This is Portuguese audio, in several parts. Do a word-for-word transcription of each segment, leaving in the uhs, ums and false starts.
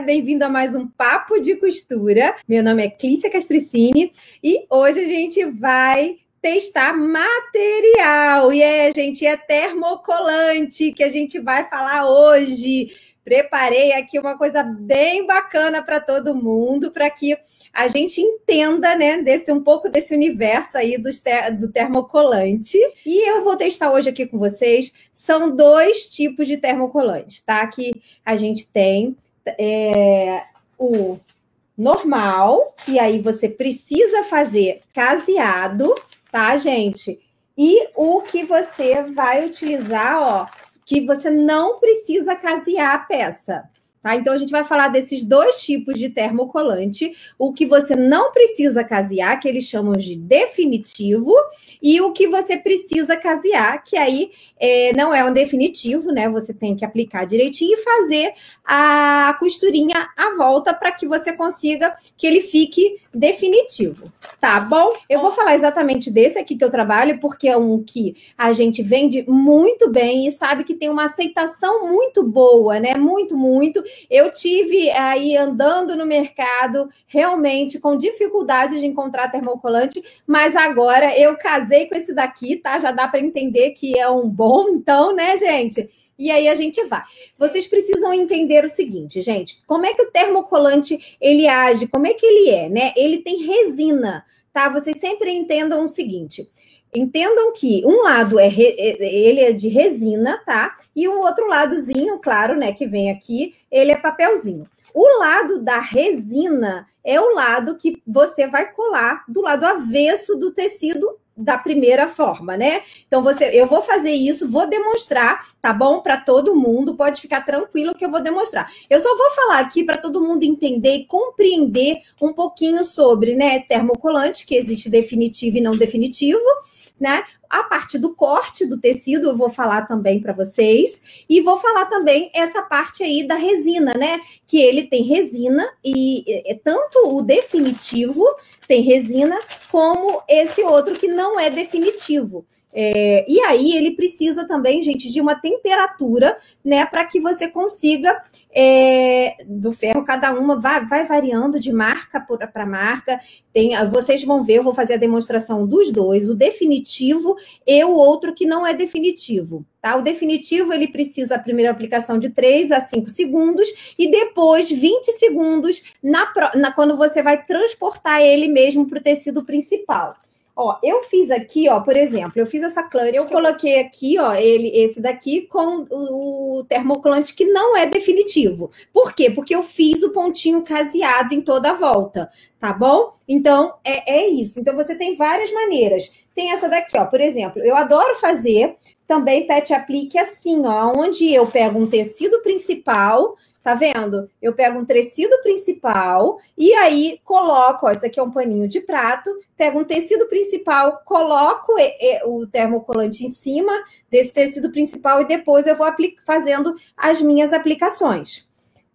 Bem-vindo a mais um Papo de Costura. Meu nome é Clícia Castricini e hoje a gente vai testar material. E é, gente, é termocolante que a gente vai falar hoje. Preparei aqui uma coisa bem bacana para todo mundo, para que a gente entenda, né, desse, um pouco desse universo aí do, ter, do termocolante. E eu vou testar hoje aqui com vocês. São dois tipos de termocolante, tá? Que a gente tem. É, o normal, que aí você precisa fazer caseado, tá, gente? E o que você vai utilizar, ó, que você não precisa casear a peça, tá? Então, a gente vai falar desses dois tipos de termocolante, o que você não precisa casear, que eles chamam de definitivo, e o que você precisa casear, que aí é, não é um definitivo, né? Você tem que aplicar direitinho e fazer a costurinha à volta para que você consiga que ele fique definitivo, tá bom? Eu vou falar exatamente desse aqui que eu trabalho, porque é um que a gente vende muito bem e sabe que tem uma aceitação muito boa, né? Muito, muito. Eu tive aí andando no mercado, realmente com dificuldade de encontrar termocolante, mas agora eu casei com esse daqui, tá? Já dá para entender que é um bom, então, né, gente? E aí a gente vai. Vocês precisam entender o seguinte, gente, como é que o termocolante ele age, como é que ele é, né? Ele tem resina, tá? Vocês sempre entendam o seguinte, entendam que um lado é re... ele é de resina, tá? E o outro ladozinho, claro, né, que vem aqui, ele é papelzinho. O lado da resina é o lado que você vai colar do lado avesso do tecido da primeira forma, né? Então, você, eu vou fazer isso, vou demonstrar, tá bom? Para todo mundo, pode ficar tranquilo que eu vou demonstrar. Eu só vou falar aqui para todo mundo entender e compreender um pouquinho sobre, né, termocolante, que existe definitivo e não definitivo, né? A parte do corte do tecido eu vou falar também para vocês. E vou falar também essa parte aí da resina, né? Que ele tem resina e é tanto o definitivo tem resina como esse outro que não é definitivo. É, e aí ele precisa também, gente, de uma temperatura, né, para que você consiga, é, do ferro, cada uma vai, vai variando de marca para marca, tem, vocês vão ver, eu vou fazer a demonstração dos dois, o definitivo e o outro que não é definitivo, tá? O definitivo, ele precisa a primeira aplicação de três a cinco segundos e depois vinte segundos na, na, quando você vai transportar ele mesmo para o tecido principal. Ó, eu fiz aqui, ó, por exemplo, eu fiz essa clutch, eu coloquei aqui, ó, ele, esse daqui com o, o termocolante que não é definitivo. Por quê? Porque eu fiz o pontinho caseado em toda a volta, tá bom? Então, é, é isso. Então, você tem várias maneiras. Tem essa daqui, ó, por exemplo, eu adoro fazer também patch applique assim, ó, onde eu pego um tecido principal... Tá vendo? Eu pego um tecido principal e aí coloco, ó, isso aqui é um paninho de prato, pego um tecido principal, coloco e, e, o termocolante em cima desse tecido principal e depois eu vou fazendo as minhas aplicações,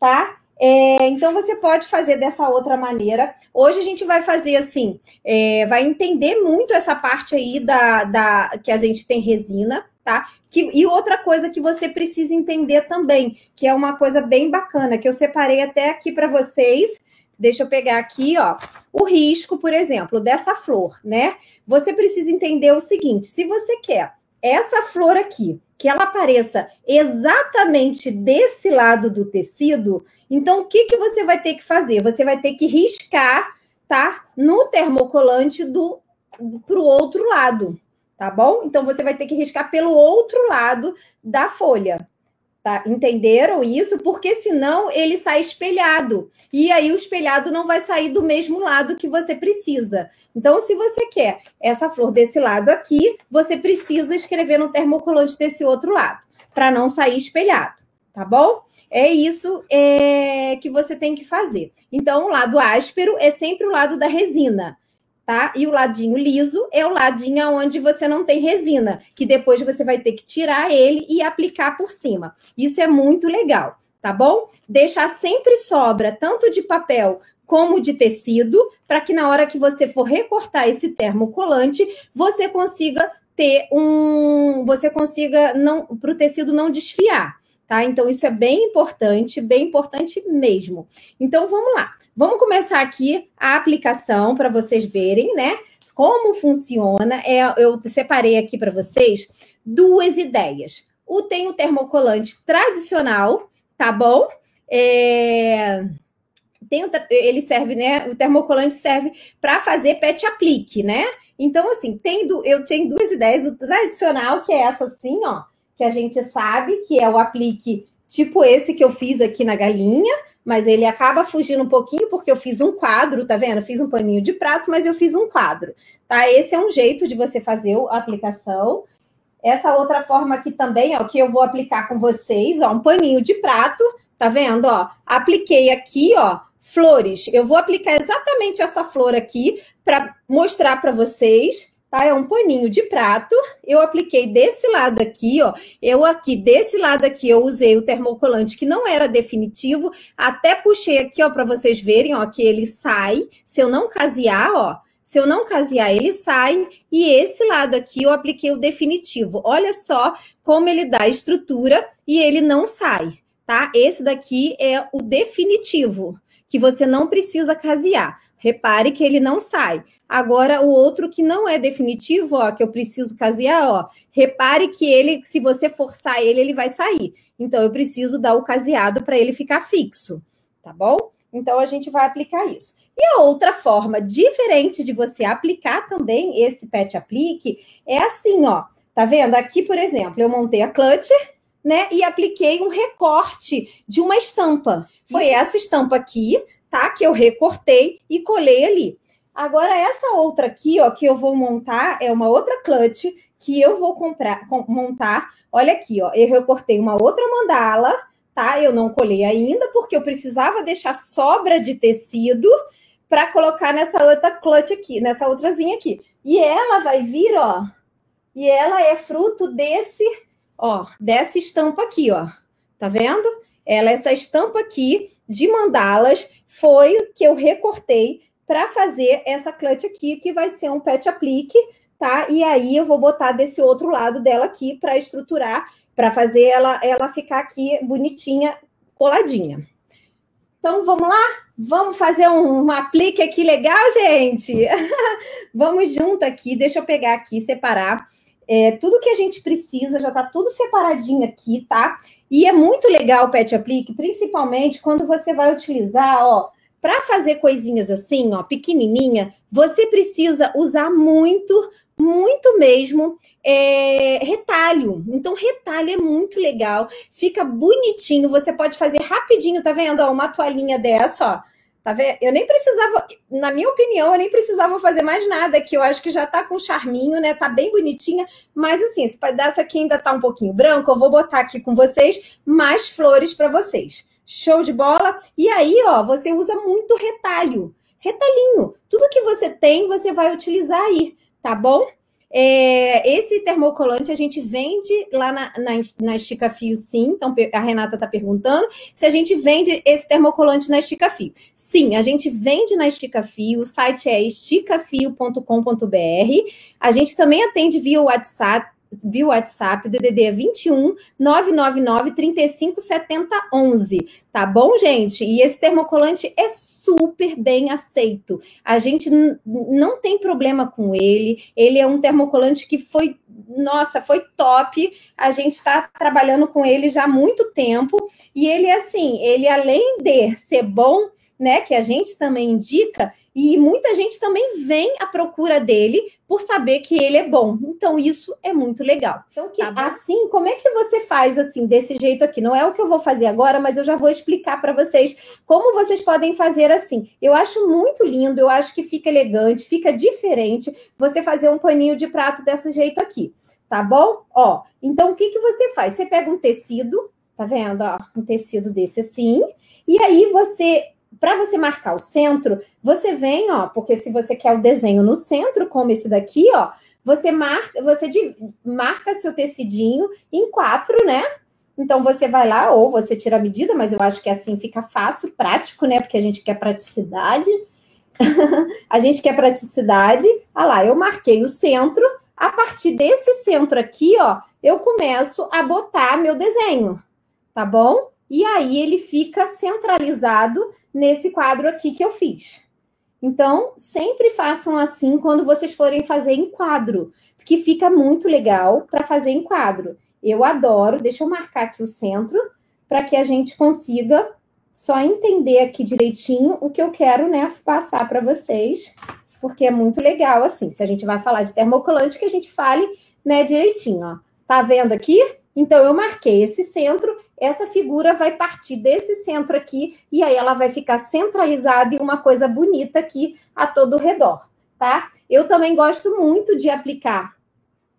tá? É, então, você pode fazer dessa outra maneira. Hoje a gente vai fazer assim, é, vai entender muito essa parte aí da, da, que a gente tem resina, tá? Que, e outra coisa que você precisa entender também, que é uma coisa bem bacana, que eu separei até aqui para vocês. Deixa eu pegar aqui, ó, o risco, por exemplo, dessa flor, né? Você precisa entender o seguinte, se você quer essa flor aqui, que ela apareça exatamente desse lado do tecido, então o que, que você vai ter que fazer? Você vai ter que riscar, tá? No termocolante do, pro outro lado, tá bom? Então, você vai ter que riscar pelo outro lado da folha, tá? Entenderam isso? Porque senão ele sai espelhado. E aí o espelhado não vai sair do mesmo lado que você precisa. Então, se você quer essa flor desse lado aqui, você precisa escrever no termocolante desse outro lado, para não sair espelhado, tá bom? É isso é, que você tem que fazer. Então, o lado áspero é sempre o lado da resina, tá? E o ladinho liso é o ladinho onde você não tem resina, que depois você vai ter que tirar ele e aplicar por cima. Isso é muito legal, tá bom? Deixar sempre sobra, tanto de papel como de tecido, para que na hora que você for recortar esse termocolante, você consiga ter um... Você consiga não... para o tecido não desfiar. tá? Então, isso é bem importante, bem importante mesmo. Então, vamos lá. Vamos começar aqui a aplicação para vocês verem, né? Como funciona. É, eu separei aqui para vocês duas ideias. O, tem o termocolante tradicional, tá bom? É... Tem o, ele serve, né? O termocolante serve para fazer patch aplique, né? Então, assim, tem do, eu tenho duas ideias. O tradicional, que é essa assim, ó, que a gente sabe que é o aplique tipo esse que eu fiz aqui na galinha, mas ele acaba fugindo um pouquinho porque eu fiz um quadro, tá vendo? Eu fiz um paninho de prato, mas eu fiz um quadro, tá? Esse é um jeito de você fazer a aplicação. Essa outra forma aqui também, ó, que eu vou aplicar com vocês, ó, um paninho de prato, tá vendo, ó? Apliquei aqui, ó, flores. Eu vou aplicar exatamente essa flor aqui para mostrar para vocês, tá? É um paninho de prato. Eu apliquei desse lado aqui, ó. Eu aqui, desse lado aqui, eu usei o termocolante que não era definitivo. Até puxei aqui, ó, para vocês verem, ó, que ele sai. Se eu não casear, ó. Se eu não casear, ele sai. E esse lado aqui eu apliquei o definitivo. Olha só como ele dá estrutura e ele não sai, tá? Esse daqui é o definitivo, que você não precisa casear. Repare que ele não sai. Agora, o outro que não é definitivo, ó, que eu preciso casear, ó. Repare que ele, se você forçar ele, ele vai sair. Então, eu preciso dar o caseado para ele ficar fixo, tá bom? Então, a gente vai aplicar isso. E a outra forma diferente de você aplicar também esse patch aplique é assim, ó. Tá vendo? Aqui, por exemplo, eu montei a clutch, né? E apliquei um recorte de uma estampa. Foi essa estampa aqui, tá? Que eu recortei e colei ali. Agora, essa outra aqui, ó, que eu vou montar é uma outra clutch que eu vou comprar, com, montar. Olha aqui, ó, eu recortei uma outra mandala, tá? Eu não colei ainda porque eu precisava deixar sobra de tecido para colocar nessa outra clutch aqui, nessa outrazinha aqui. E ela vai vir, ó, e ela é fruto desse, ó, dessa estampa aqui, ó. Tá vendo? Ela, essa estampa aqui de mandalas foi o que eu recortei para fazer essa clutch aqui, que vai ser um patch aplique, tá? E aí eu vou botar desse outro lado dela aqui para estruturar, para fazer ela, ela ficar aqui bonitinha, coladinha. Então, vamos lá? Vamos fazer um, um aplique aqui legal, gente? Vamos junto aqui. Deixa eu pegar aqui, separar. É, tudo que a gente precisa, já tá tudo separadinho aqui, tá? E é muito legal o patch aplique, principalmente quando você vai utilizar, ó, para fazer coisinhas assim, ó, pequenininha, você precisa usar muito, muito mesmo é, retalho. Então, retalho é muito legal, fica bonitinho, você pode fazer rapidinho, tá vendo? Ó, uma toalhinha dessa, ó. Tá vendo? Eu nem precisava, na minha opinião, eu nem precisava fazer mais nada, que eu acho que já tá com charminho, né? Tá bem bonitinha, mas assim, esse pedaço aqui ainda tá um pouquinho branco, eu vou botar aqui com vocês mais flores para vocês. Show de bola? E aí, ó, você usa muito retalho, retalhinho. Tudo que você tem, você vai utilizar aí, tá bom? É, esse termocolante a gente vende lá na, na, na Estica Fio, sim. Então, a Renata está perguntando se a gente vende esse termocolante na Estica Fio. Sim, a gente vende na Estica Fio. O site é estica fio ponto com ponto br. A gente também atende via WhatsApp. Via WhatsApp, D D D é vinte e um, nove nove nove, trinta e cinco, setenta, onze, tá bom, gente? E esse termocolante é super bem aceito, a gente não tem problema com ele, ele é um termocolante que foi, nossa, foi top, a gente tá trabalhando com ele já há muito tempo, e ele é assim, ele além de ser bom, né, que a gente também indica, e muita gente também vem à procura dele por saber que ele é bom. Então, isso é muito legal. Então, que, tá assim, como é que você faz assim, desse jeito aqui? Não é o que eu vou fazer agora, mas eu já vou explicar para vocês como vocês podem fazer assim. Eu acho muito lindo, eu acho que fica elegante, fica diferente você fazer um paninho de prato desse jeito aqui, tá bom? Ó, então, o que, que você faz? Você pega um tecido, tá vendo? Ó, um tecido desse assim, e aí você... Para você marcar o centro, você vem, ó, porque se você quer o desenho no centro, como esse daqui, ó, você marca, você de, marca seu tecidinho em quatro, né? Então, você vai lá, ou você tira a medida, mas eu acho que assim fica fácil, prático, né? Porque a gente quer praticidade. A gente quer praticidade. Ah lá, eu marquei o centro. A partir desse centro aqui, ó, eu começo a botar meu desenho. tá bom? E aí ele fica centralizado nesse quadro aqui que eu fiz. Então, sempre façam assim quando vocês forem fazer em quadro, porque fica muito legal para fazer em quadro. Eu adoro, deixa eu marcar aqui o centro, para que a gente consiga só entender aqui direitinho o que eu quero, né, passar para vocês, porque é muito legal, assim, se a gente vai falar de termocolante, que a gente fale, né, direitinho, ó. Tá vendo aqui? Então, eu marquei esse centro, essa figura vai partir desse centro aqui, e aí ela vai ficar centralizada em uma coisa bonita aqui a todo o redor, tá? Eu também gosto muito de aplicar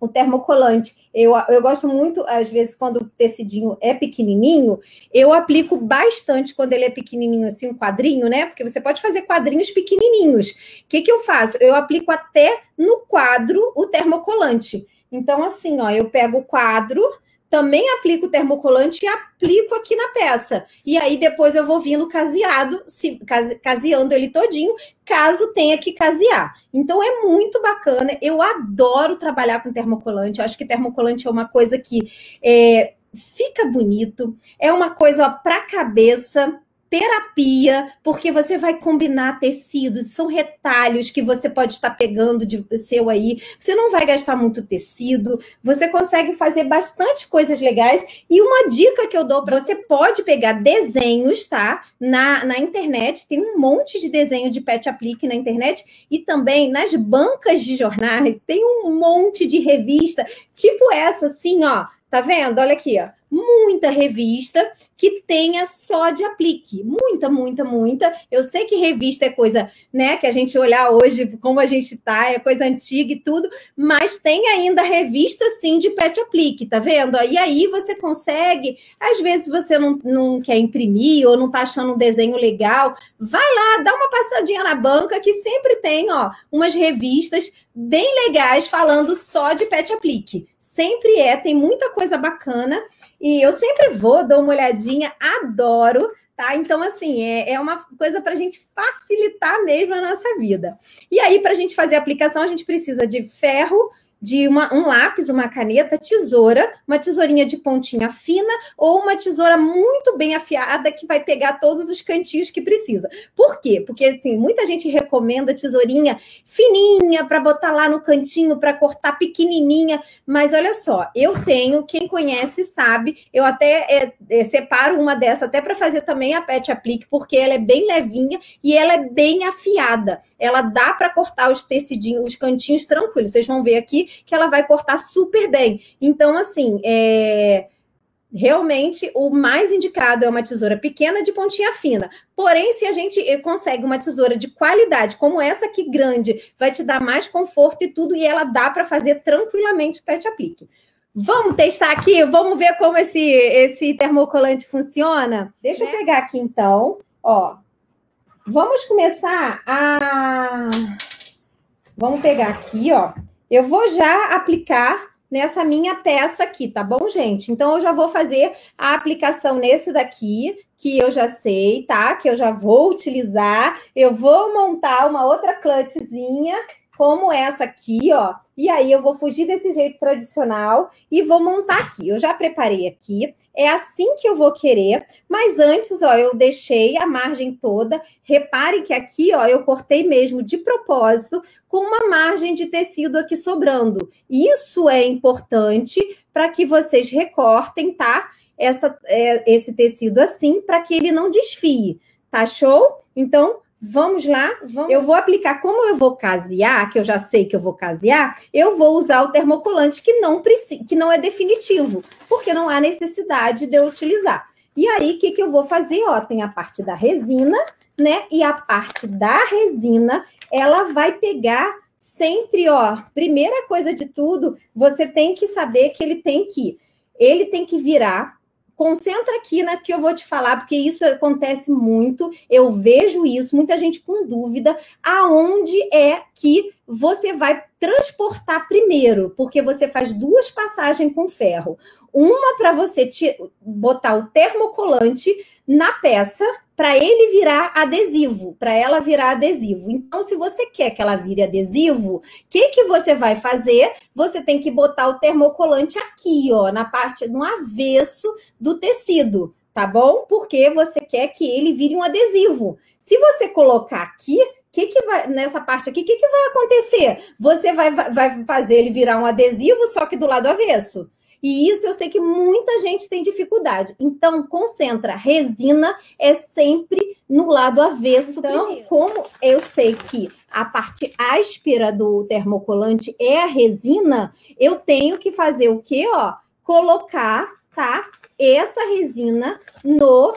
o termocolante. Eu, eu gosto muito, às vezes, quando o tecidinho é pequenininho, eu aplico bastante quando ele é pequenininho, assim, um quadrinho, né? Porque você pode fazer quadrinhos pequenininhos. O que que eu faço? Eu aplico até no quadro o termocolante. Então, assim, ó, eu pego o quadro, também aplico o termocolante e aplico aqui na peça. E aí depois eu vou vindo caseado, se, case, caseando ele todinho, caso tenha que casear. Então é muito bacana, eu adoro trabalhar com termocolante. Eu acho que termocolante é uma coisa que é, fica bonito, é uma coisa para a cabeça... Terapia, porque você vai combinar tecidos, são retalhos que você pode estar pegando de seu aí, você não vai gastar muito tecido, você consegue fazer bastante coisas legais. E uma dica que eu dou para você, pode pegar desenhos, tá? Na, na internet, tem um monte de desenho de patch applique na internet, e também nas bancas de jornais, tem um monte de revista, tipo essa, assim, ó. Tá vendo? Olha aqui, ó. Muita revista que tenha só de aplique. Muita, muita, muita. Eu sei que revista é coisa, né, que a gente olhar hoje, como a gente tá, é coisa antiga e tudo, mas tem ainda revista, sim, de patch aplique, tá vendo? E aí você consegue, às vezes você não, não quer imprimir ou não tá achando um desenho legal, vai lá, dá uma passadinha na banca que sempre tem, ó, umas revistas bem legais falando só de patch aplique. Sempre é, tem muita coisa bacana e eu sempre vou, dou uma olhadinha, adoro, tá? Então, assim, é, é uma coisa para a gente facilitar mesmo a nossa vida. E aí, para a gente fazer a aplicação, a gente precisa de ferro, de uma, um lápis, uma caneta, tesoura, uma tesourinha de pontinha fina ou uma tesoura muito bem afiada que vai pegar todos os cantinhos que precisa. Por quê? Porque, assim, muita gente recomenda tesourinha fininha para botar lá no cantinho, para cortar pequenininha, mas olha só, eu tenho, quem conhece sabe, eu até é, é, separo uma dessa até para fazer também a patch applique, porque ela é bem levinha e ela é bem afiada. Ela dá para cortar os tecidinhos, os cantinhos tranquilos. Vocês vão ver aqui que ela vai cortar super bem. Então, assim, é... realmente o mais indicado é uma tesoura pequena de pontinha fina. Porém, se a gente consegue uma tesoura de qualidade, como essa aqui grande, vai te dar mais conforto e tudo, e ela dá para fazer tranquilamente o patch applique. Vamos testar aqui? Vamos ver como esse, esse termocolante funciona? Deixa eu pegar aqui, então. Ó, vamos começar a... Vamos pegar aqui, ó. Eu vou já aplicar nessa minha peça aqui, tá bom, gente? Então, eu já vou fazer a aplicação nesse daqui, que eu já sei, tá? Que eu já vou utilizar. Eu vou montar uma outra clutchzinha, como essa aqui, ó. E aí, eu vou fugir desse jeito tradicional e vou montar aqui. Eu já preparei aqui. É assim que eu vou querer. Mas antes, ó, eu deixei a margem toda. Reparem que aqui, ó, eu cortei mesmo de propósito, com uma margem de tecido aqui sobrando. Isso é importante para que vocês recortem, tá? Essa, é, esse tecido assim, para que ele não desfie, tá show? Então, vamos lá. Vamos. Eu vou aplicar, como eu vou casear, que eu já sei que eu vou casear, eu vou usar o termocolante que não, precisa, que não é definitivo, porque não há necessidade de eu utilizar. E aí, o que, que eu vou fazer? Ó, tem a parte da resina, né? E a parte da resina... ela vai pegar sempre, ó, primeira coisa de tudo, você tem que saber que ele tem que, ele tem que virar, concentra aqui na que eu vou te falar, porque isso acontece muito, eu vejo isso, muita gente com dúvida, aonde é que você vai transportar primeiro, porque você faz duas passagens com ferro. Uma para você te, botar o termocolante na peça, para ele virar adesivo, para ela virar adesivo. Então, se você quer que ela vire adesivo, o que, que você vai fazer? Você tem que botar o termocolante aqui, ó, na parte, no avesso do tecido, tá bom? Porque você quer que ele vire um adesivo. Se você colocar aqui, Que que vai, nessa parte aqui, o que, que vai acontecer? Você vai, vai fazer ele virar um adesivo, só que do lado avesso. E isso eu sei que muita gente tem dificuldade. Então, concentra. Resina é sempre no lado avesso. Então, como eu sei que a parte áspera do termocolante é a resina, eu tenho que fazer o quê? Ó, colocar, tá, essa resina no...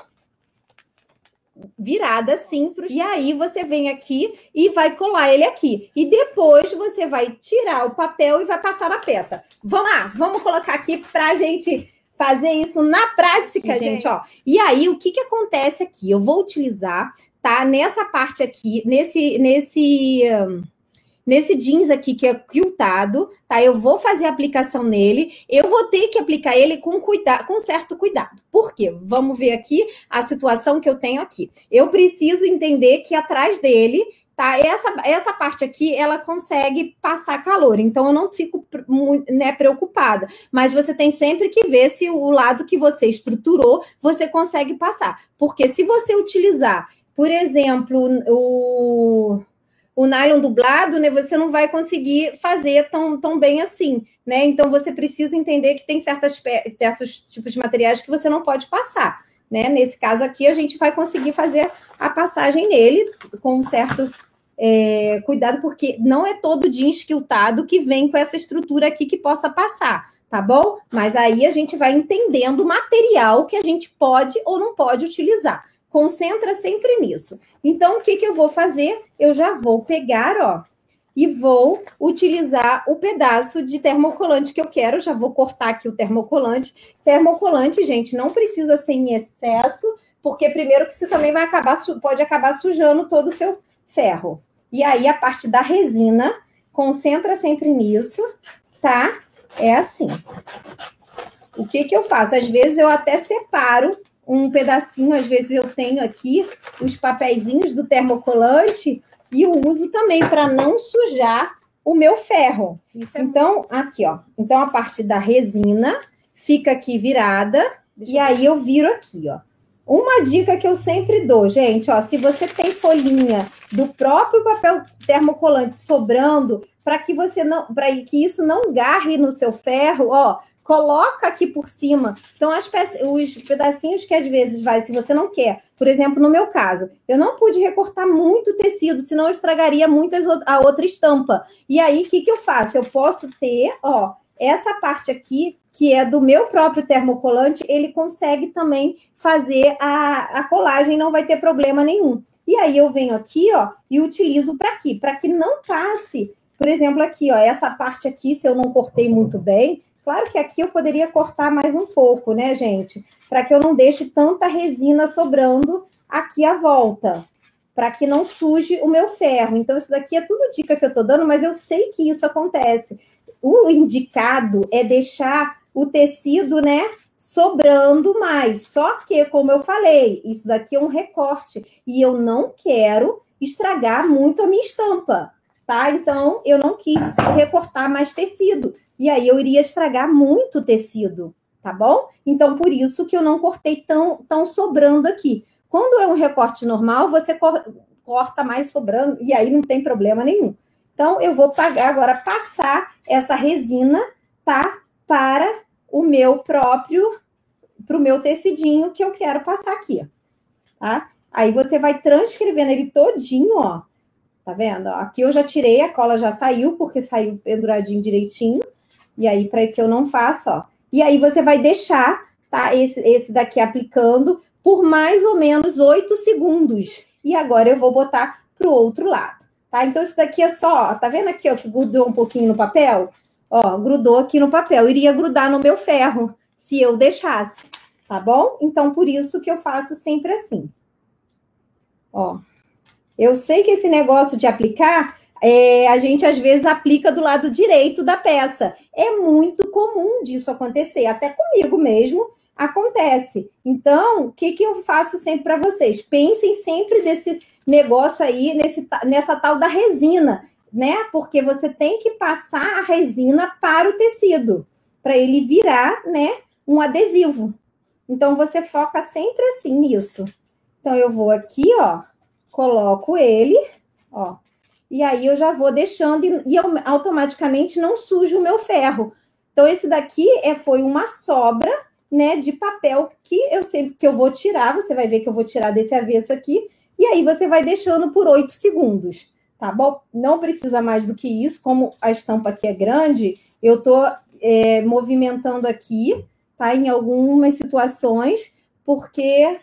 virada assim, pros... e aí você vem aqui e vai colar ele aqui. E depois você vai tirar o papel e vai passar na peça. Vamos lá, vamos colocar aqui pra gente fazer isso na prática, gente, gente ó. E aí, o que que acontece aqui? Eu vou utilizar, tá, nessa parte aqui, nesse... nesse um... nesse jeans aqui, que é quiltado, tá? Eu vou fazer a aplicação nele. Eu vou ter que aplicar ele com cuidado, com certo cuidado. Por quê? Vamos ver aqui a situação que eu tenho aqui. Eu preciso entender que atrás dele, tá? Essa, essa parte aqui, ela consegue passar calor. Então, eu não fico, né, preocupada. Mas você tem sempre que ver se o lado que você estruturou, você consegue passar. Porque se você utilizar, por exemplo, o... o nylon dublado, né, você não vai conseguir fazer tão, tão bem assim, né? Então, você precisa entender que tem certas, certos tipos de materiais que você não pode passar, né? Nesse caso aqui, a gente vai conseguir fazer a passagem nele com um certo é, cuidado, porque não é todo jeans quiltado que vem com essa estrutura aqui que possa passar, tá bom? Mas aí a gente vai entendendo o material que a gente pode ou não pode utilizar. Concentra sempre nisso. Então, o que que eu vou fazer? Eu já vou pegar, ó, e vou utilizar o pedaço de termocolante que eu quero. Já vou cortar aqui o termocolante. Termocolante, gente, não precisa ser em excesso, porque primeiro que você também vai acabar, pode acabar sujando todo o seu ferro. E aí, a parte da resina, concentra sempre nisso, tá? É assim. O que que eu faço? Às vezes, eu até separo um pedacinho, às vezes eu tenho aqui os papeizinhos do termocolante e eu uso também para não sujar o meu ferro. Isso é então, bom. Aqui, ó. Então, a parte da resina fica aqui virada. Deixa e eu aí ver. Eu viro aqui, ó. Uma dica que eu sempre dou, gente, ó. Se você tem folhinha do próprio papel termocolante sobrando, para que você não, para que isso não garre no seu ferro, ó, coloca aqui por cima. Então, as peça, os pedacinhos que às vezes vai, se você não quer. Por exemplo, no meu caso, eu não pude recortar muito tecido, senão eu estragaria muito a outra estampa. E aí, o que que eu faço? Eu posso ter, ó, essa parte aqui, que é do meu próprio termocolante, ele consegue também fazer a, a colagem, não vai ter problema nenhum. E aí, eu venho aqui, ó, e utilizo para aqui, para que não passe. Por exemplo, aqui, ó, essa parte aqui, se eu não cortei muito bem... Claro que aqui eu poderia cortar mais um pouco, né, gente? Para que eu não deixe tanta resina sobrando aqui à volta. Para que não suje o meu ferro. Então, isso daqui é tudo dica que eu tô dando, mas eu sei que isso acontece. O indicado é deixar o tecido, né, sobrando mais. Só que, como eu falei, isso daqui é um recorte. E eu não quero estragar muito a minha estampa, tá? Então, eu não quis recortar mais tecido. E aí eu iria estragar muito o tecido, tá bom? Então, por isso que eu não cortei tão, tão sobrando aqui. Quando é um recorte normal, você corta mais sobrando e aí não tem problema nenhum. Então, eu vou pagar agora, passar essa resina, tá? Para o meu próprio, para o meu tecidinho que eu quero passar aqui, tá? Aí você vai transcrevendo ele todinho, ó. Tá vendo? Ó, aqui eu já tirei, a cola já saiu, porque saiu penduradinho direitinho. E aí, para que eu não faça, ó. E aí, você vai deixar, tá? Esse, esse daqui aplicando por mais ou menos oito segundos. E agora eu vou botar pro outro lado, tá? Então, isso daqui é só, ó, tá vendo aqui, ó, que grudou um pouquinho no papel? Ó, grudou aqui no papel. Iria grudar no meu ferro, se eu deixasse, tá bom? Então, por isso que eu faço sempre assim. Ó. Eu sei que esse negócio de aplicar... é, a gente às vezes aplica do lado direito da peça. É muito comum disso acontecer, até comigo mesmo acontece. Então, o que, que eu faço sempre para vocês? Pensem sempre desse negócio aí, nesse, nessa tal da resina, né? Porque você tem que passar a resina para o tecido, para ele virar, né, um adesivo. Então, você foca sempre assim nisso. Então, eu vou aqui, ó, coloco ele, ó, e aí eu já vou deixando e, e eu automaticamente não sujo o meu ferro. Então, esse daqui é, foi uma sobra, né, de papel que eu sempre que eu vou tirar, você vai ver que eu vou tirar desse avesso aqui, e aí você vai deixando por oito segundos, tá bom? Não precisa mais do que isso, como a estampa aqui é grande, eu tô é, movimentando aqui, tá? Em algumas situações, porque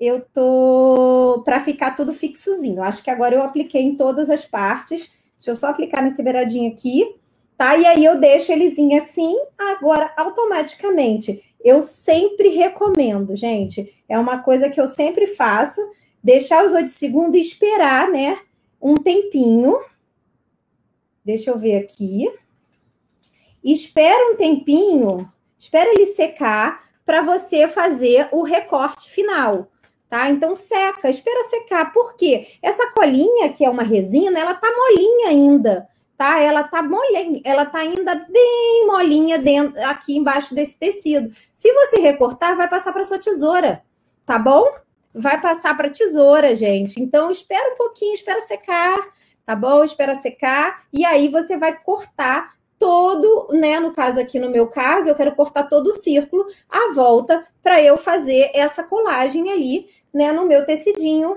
eu tô para ficar tudo fixozinho. Acho que agora eu apliquei em todas as partes. Deixa eu só aplicar nessa beiradinha aqui, tá? E aí eu deixo elezinho assim. Agora, automaticamente, eu sempre recomendo, gente. É uma coisa que eu sempre faço, deixar os oito segundos e esperar, né? Um tempinho. Deixa eu ver aqui. Espera um tempinho, espera ele secar para você fazer o recorte final. Tá? Então, seca, espera secar. Por quê? Essa colinha, que é uma resina, ela tá molinha ainda, tá? Ela tá molinha, ela tá ainda bem molinha dentro, aqui embaixo desse tecido. Se você recortar, vai passar para sua tesoura, tá bom? Vai passar para tesoura, gente. Então, espera um pouquinho, espera secar, tá bom? Espera secar e aí você vai cortar todo, né, no caso aqui, no meu caso, eu quero cortar todo o círculo à volta para eu fazer essa colagem ali, né, no meu tecidinho,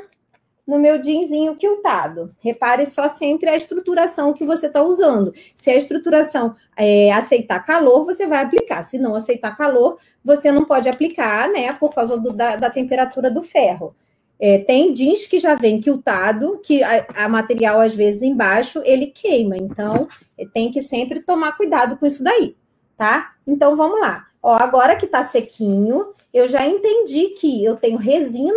no meu jeanzinho quiltado. Repare só sempre a estruturação que você está usando. Se a estruturação é, aceitar calor, você vai aplicar. Se não aceitar calor, você não pode aplicar, né, por causa do, da, da temperatura do ferro. É, tem jeans que já vem quiltado, que a, a material, às vezes, embaixo, ele queima. Então, tem que sempre tomar cuidado com isso daí, tá? Então, vamos lá. Ó, agora que tá sequinho, eu já entendi que eu tenho resina,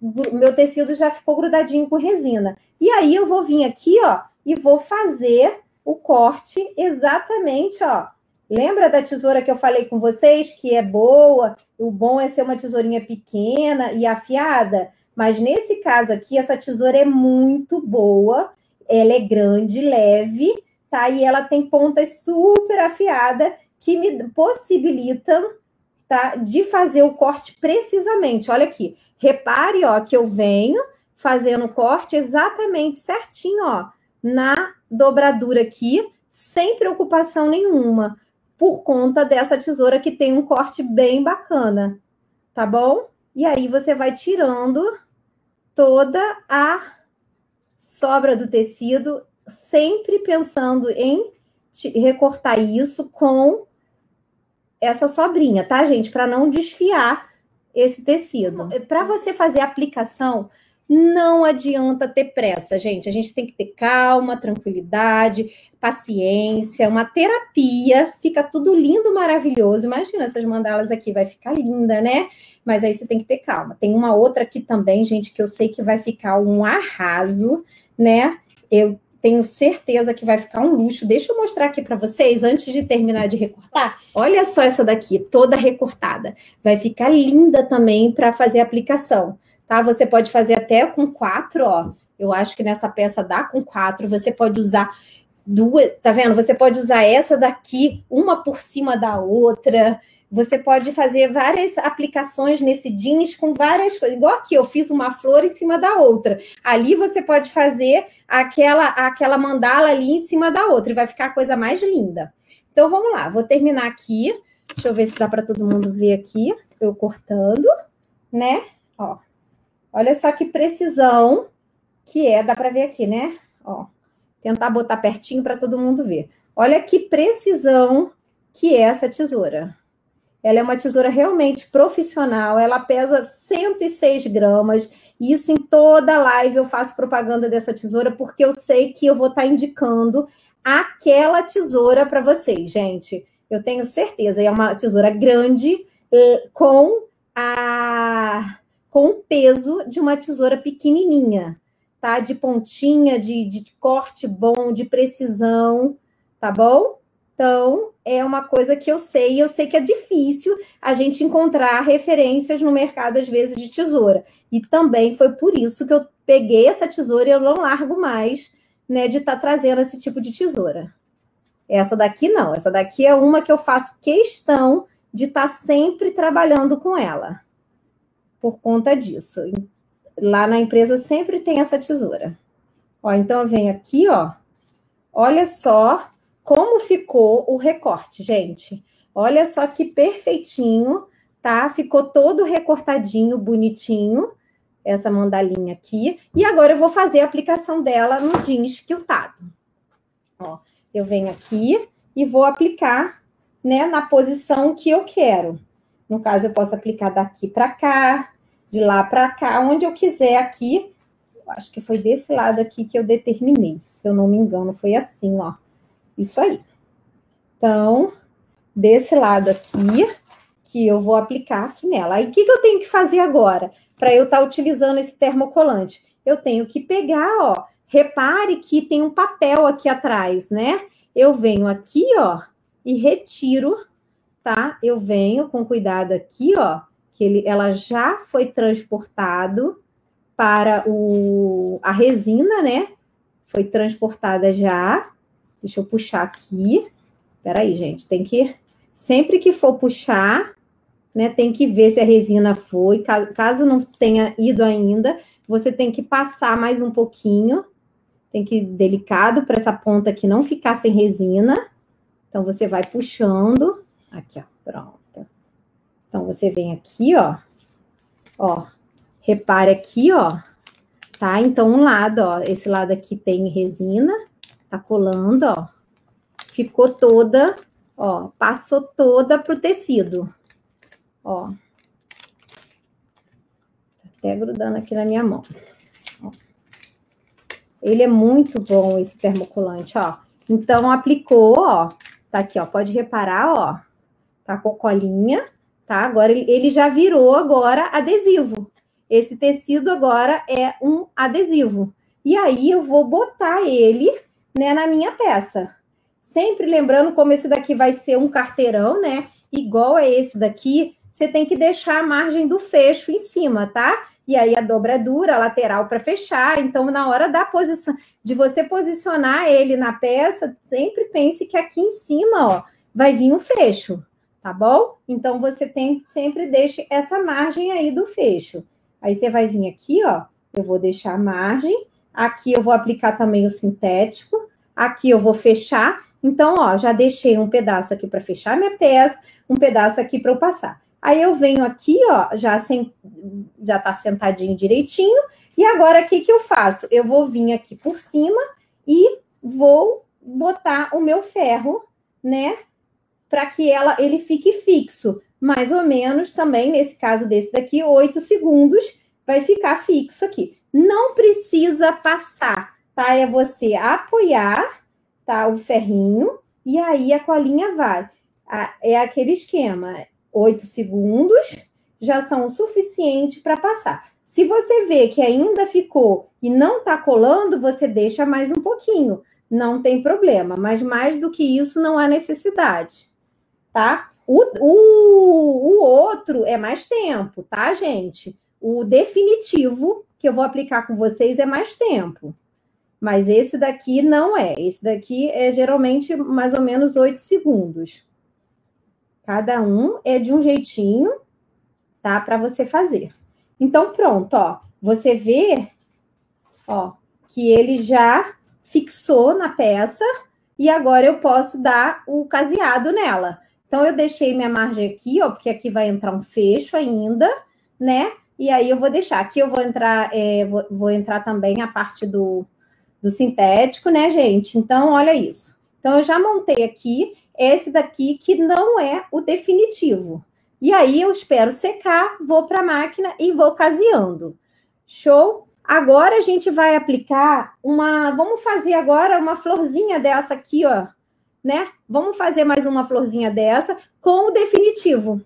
meu tecido já ficou grudadinho com resina. E aí, eu vou vir aqui, ó, e vou fazer o corte exatamente, ó. Lembra da tesoura que eu falei com vocês, que é boa? O bom é ser uma tesourinha pequena e afiada? Mas nesse caso aqui, essa tesoura é muito boa, ela é grande, leve, tá? E ela tem pontas super afiadas que me possibilitam, tá? De fazer o corte precisamente. Olha aqui, repare, ó, que eu venho fazendo o corte exatamente certinho, ó, na dobradura aqui, sem preocupação nenhuma, por conta dessa tesoura que tem um corte bem bacana, tá bom? E aí você vai tirando toda a sobra do tecido, sempre pensando em recortar isso com essa sobrinha, tá, gente? Para não desfiar esse tecido. Para você fazer a aplicação, não adianta ter pressa, gente. A gente tem que ter calma, tranquilidade, paciência, uma terapia. Fica tudo lindo, maravilhoso. Imagina essas mandalas aqui, vai ficar linda, né? Mas aí você tem que ter calma. Tem uma outra aqui também, gente, que eu sei que vai ficar um arraso, né? Eu tenho certeza que vai ficar um luxo. Deixa eu mostrar aqui para vocês, antes de terminar de recortar. Olha só essa daqui, toda recortada. Vai ficar linda também para fazer a aplicação, tá? Você pode fazer até com quatro, ó. Eu acho que nessa peça dá com quatro. Você pode usar duas, tá vendo? Você pode usar essa daqui, uma por cima da outra. Você pode fazer várias aplicações nesse jeans com várias coisas. Igual aqui, eu fiz uma flor em cima da outra. Ali você pode fazer aquela, aquela mandala ali em cima da outra. E vai ficar a coisa mais linda. Então, vamos lá. Vou terminar aqui. Deixa eu ver se dá para todo mundo ver aqui. Eu cortando, né? Ó. Olha só que precisão que é. Dá para ver aqui, né? Ó. Tentar botar pertinho para todo mundo ver. Olha que precisão que é essa tesoura. Ela é uma tesoura realmente profissional, ela pesa cento e seis gramas, e isso em toda live eu faço propaganda dessa tesoura, porque eu sei que eu vou estar indicando aquela tesoura para vocês, gente. Eu tenho certeza, é uma tesoura grande, com, a, com o peso de uma tesoura pequenininha. tá? De pontinha, de, de corte bom, de precisão, tá bom? Então, é uma coisa que eu sei, e eu sei que é difícil a gente encontrar referências no mercado, às vezes, de tesoura. E também foi por isso que eu peguei essa tesoura e eu não largo mais, né, de estar trazendo esse tipo de tesoura. Essa daqui não, essa daqui é uma que eu faço questão de estar sempre trabalhando com ela, por conta disso. Lá na empresa sempre tem essa tesoura. Ó, então, eu venho aqui, ó, olha só como ficou o recorte, gente. Olha só que perfeitinho, tá? Ficou todo recortadinho, bonitinho, essa mandalinha aqui. E agora eu vou fazer a aplicação dela no jeans quiltado. Ó, eu venho aqui e vou aplicar, né, na posição que eu quero. No caso, eu posso aplicar daqui para cá, de lá para cá, onde eu quiser aqui. Eu acho que foi desse lado aqui que eu determinei, se eu não me engano, foi assim, ó. Isso aí. Então, desse lado aqui, que eu vou aplicar aqui nela. Aí, o que, que eu tenho que fazer agora para eu estar utilizando esse termocolante? Eu tenho que pegar, ó, repare que tem um papel aqui atrás, né? Eu venho aqui, ó, e retiro, tá? Eu venho com cuidado aqui, ó, que ele, ela já foi transportado para o, a resina, né? Foi transportada já. Deixa eu puxar aqui. Peraí, gente, tem que... Sempre que for puxar, né, tem que ver se a resina foi. Caso não tenha ido ainda, você tem que passar mais um pouquinho. Tem que ir delicado para essa ponta aqui não ficar sem resina. Então, você vai puxando. Aqui, ó, pronto. Então, você vem aqui, ó. Ó, repare aqui, ó. Tá? Então, um lado, ó. Esse lado aqui tem resina. Tá colando, ó, ficou toda, ó, passou toda pro tecido, ó. Tá até grudando aqui na minha mão. Ó. Ele é muito bom, esse termocolante, ó. Então, aplicou, ó, tá aqui, ó, pode reparar, ó, tá com colinha, tá? Agora, ele já virou agora adesivo. Esse tecido agora é um adesivo. E aí, eu vou botar ele... né, na minha peça. Sempre lembrando, como esse daqui vai ser um carteirão, né? Igual a esse daqui, você tem que deixar a margem do fecho em cima, tá? E aí a dobradura, a lateral para fechar. Então, na hora da posição, de você posicionar ele na peça, sempre pense que aqui em cima, ó, vai vir um fecho, tá bom? Então, você tem sempre deixe essa margem aí do fecho. Aí você vai vir aqui, ó, eu vou deixar a margem. Aqui eu vou aplicar também o sintético. Aqui eu vou fechar. Então, ó, já deixei um pedaço aqui para fechar minha peça, um pedaço aqui para eu passar. Aí eu venho aqui, ó, já, sem, já tá sentadinho direitinho. E agora, o que que eu faço? Eu vou vir aqui por cima e vou botar o meu ferro, né? Para que ela, ele fique fixo. Mais ou menos também, nesse caso desse daqui, oito segundos vai ficar fixo aqui. Não precisa passar, tá? É você apoiar, tá? O ferrinho, e aí a colinha vai. É aquele esquema, oito segundos já são o suficiente para passar. Se você vê que ainda ficou e não tá colando, você deixa mais um pouquinho. Não tem problema, mas mais do que isso não há necessidade, tá? O, o, o outro é mais tempo, tá, gente? O definitivo... que eu vou aplicar com vocês é mais tempo. Mas esse daqui não é. Esse daqui é geralmente mais ou menos oito segundos. Cada um é de um jeitinho, tá? Para você fazer. Então, pronto, ó. Você vê, ó, que ele já fixou na peça e agora eu posso dar o caseado nela. Então, eu deixei minha margem aqui, ó, porque aqui vai entrar um fecho ainda, né? E aí eu vou deixar, aqui eu vou entrar, é, vou, vou entrar também a parte do, do sintético, né, gente? Então, olha isso. Então, eu já montei aqui esse daqui que não é o definitivo. E aí eu espero secar, vou para a máquina e vou caseando. Show? Agora a gente vai aplicar uma... Vamos fazer agora uma florzinha dessa aqui, ó, né? Vamos fazer mais uma florzinha dessa com o definitivo.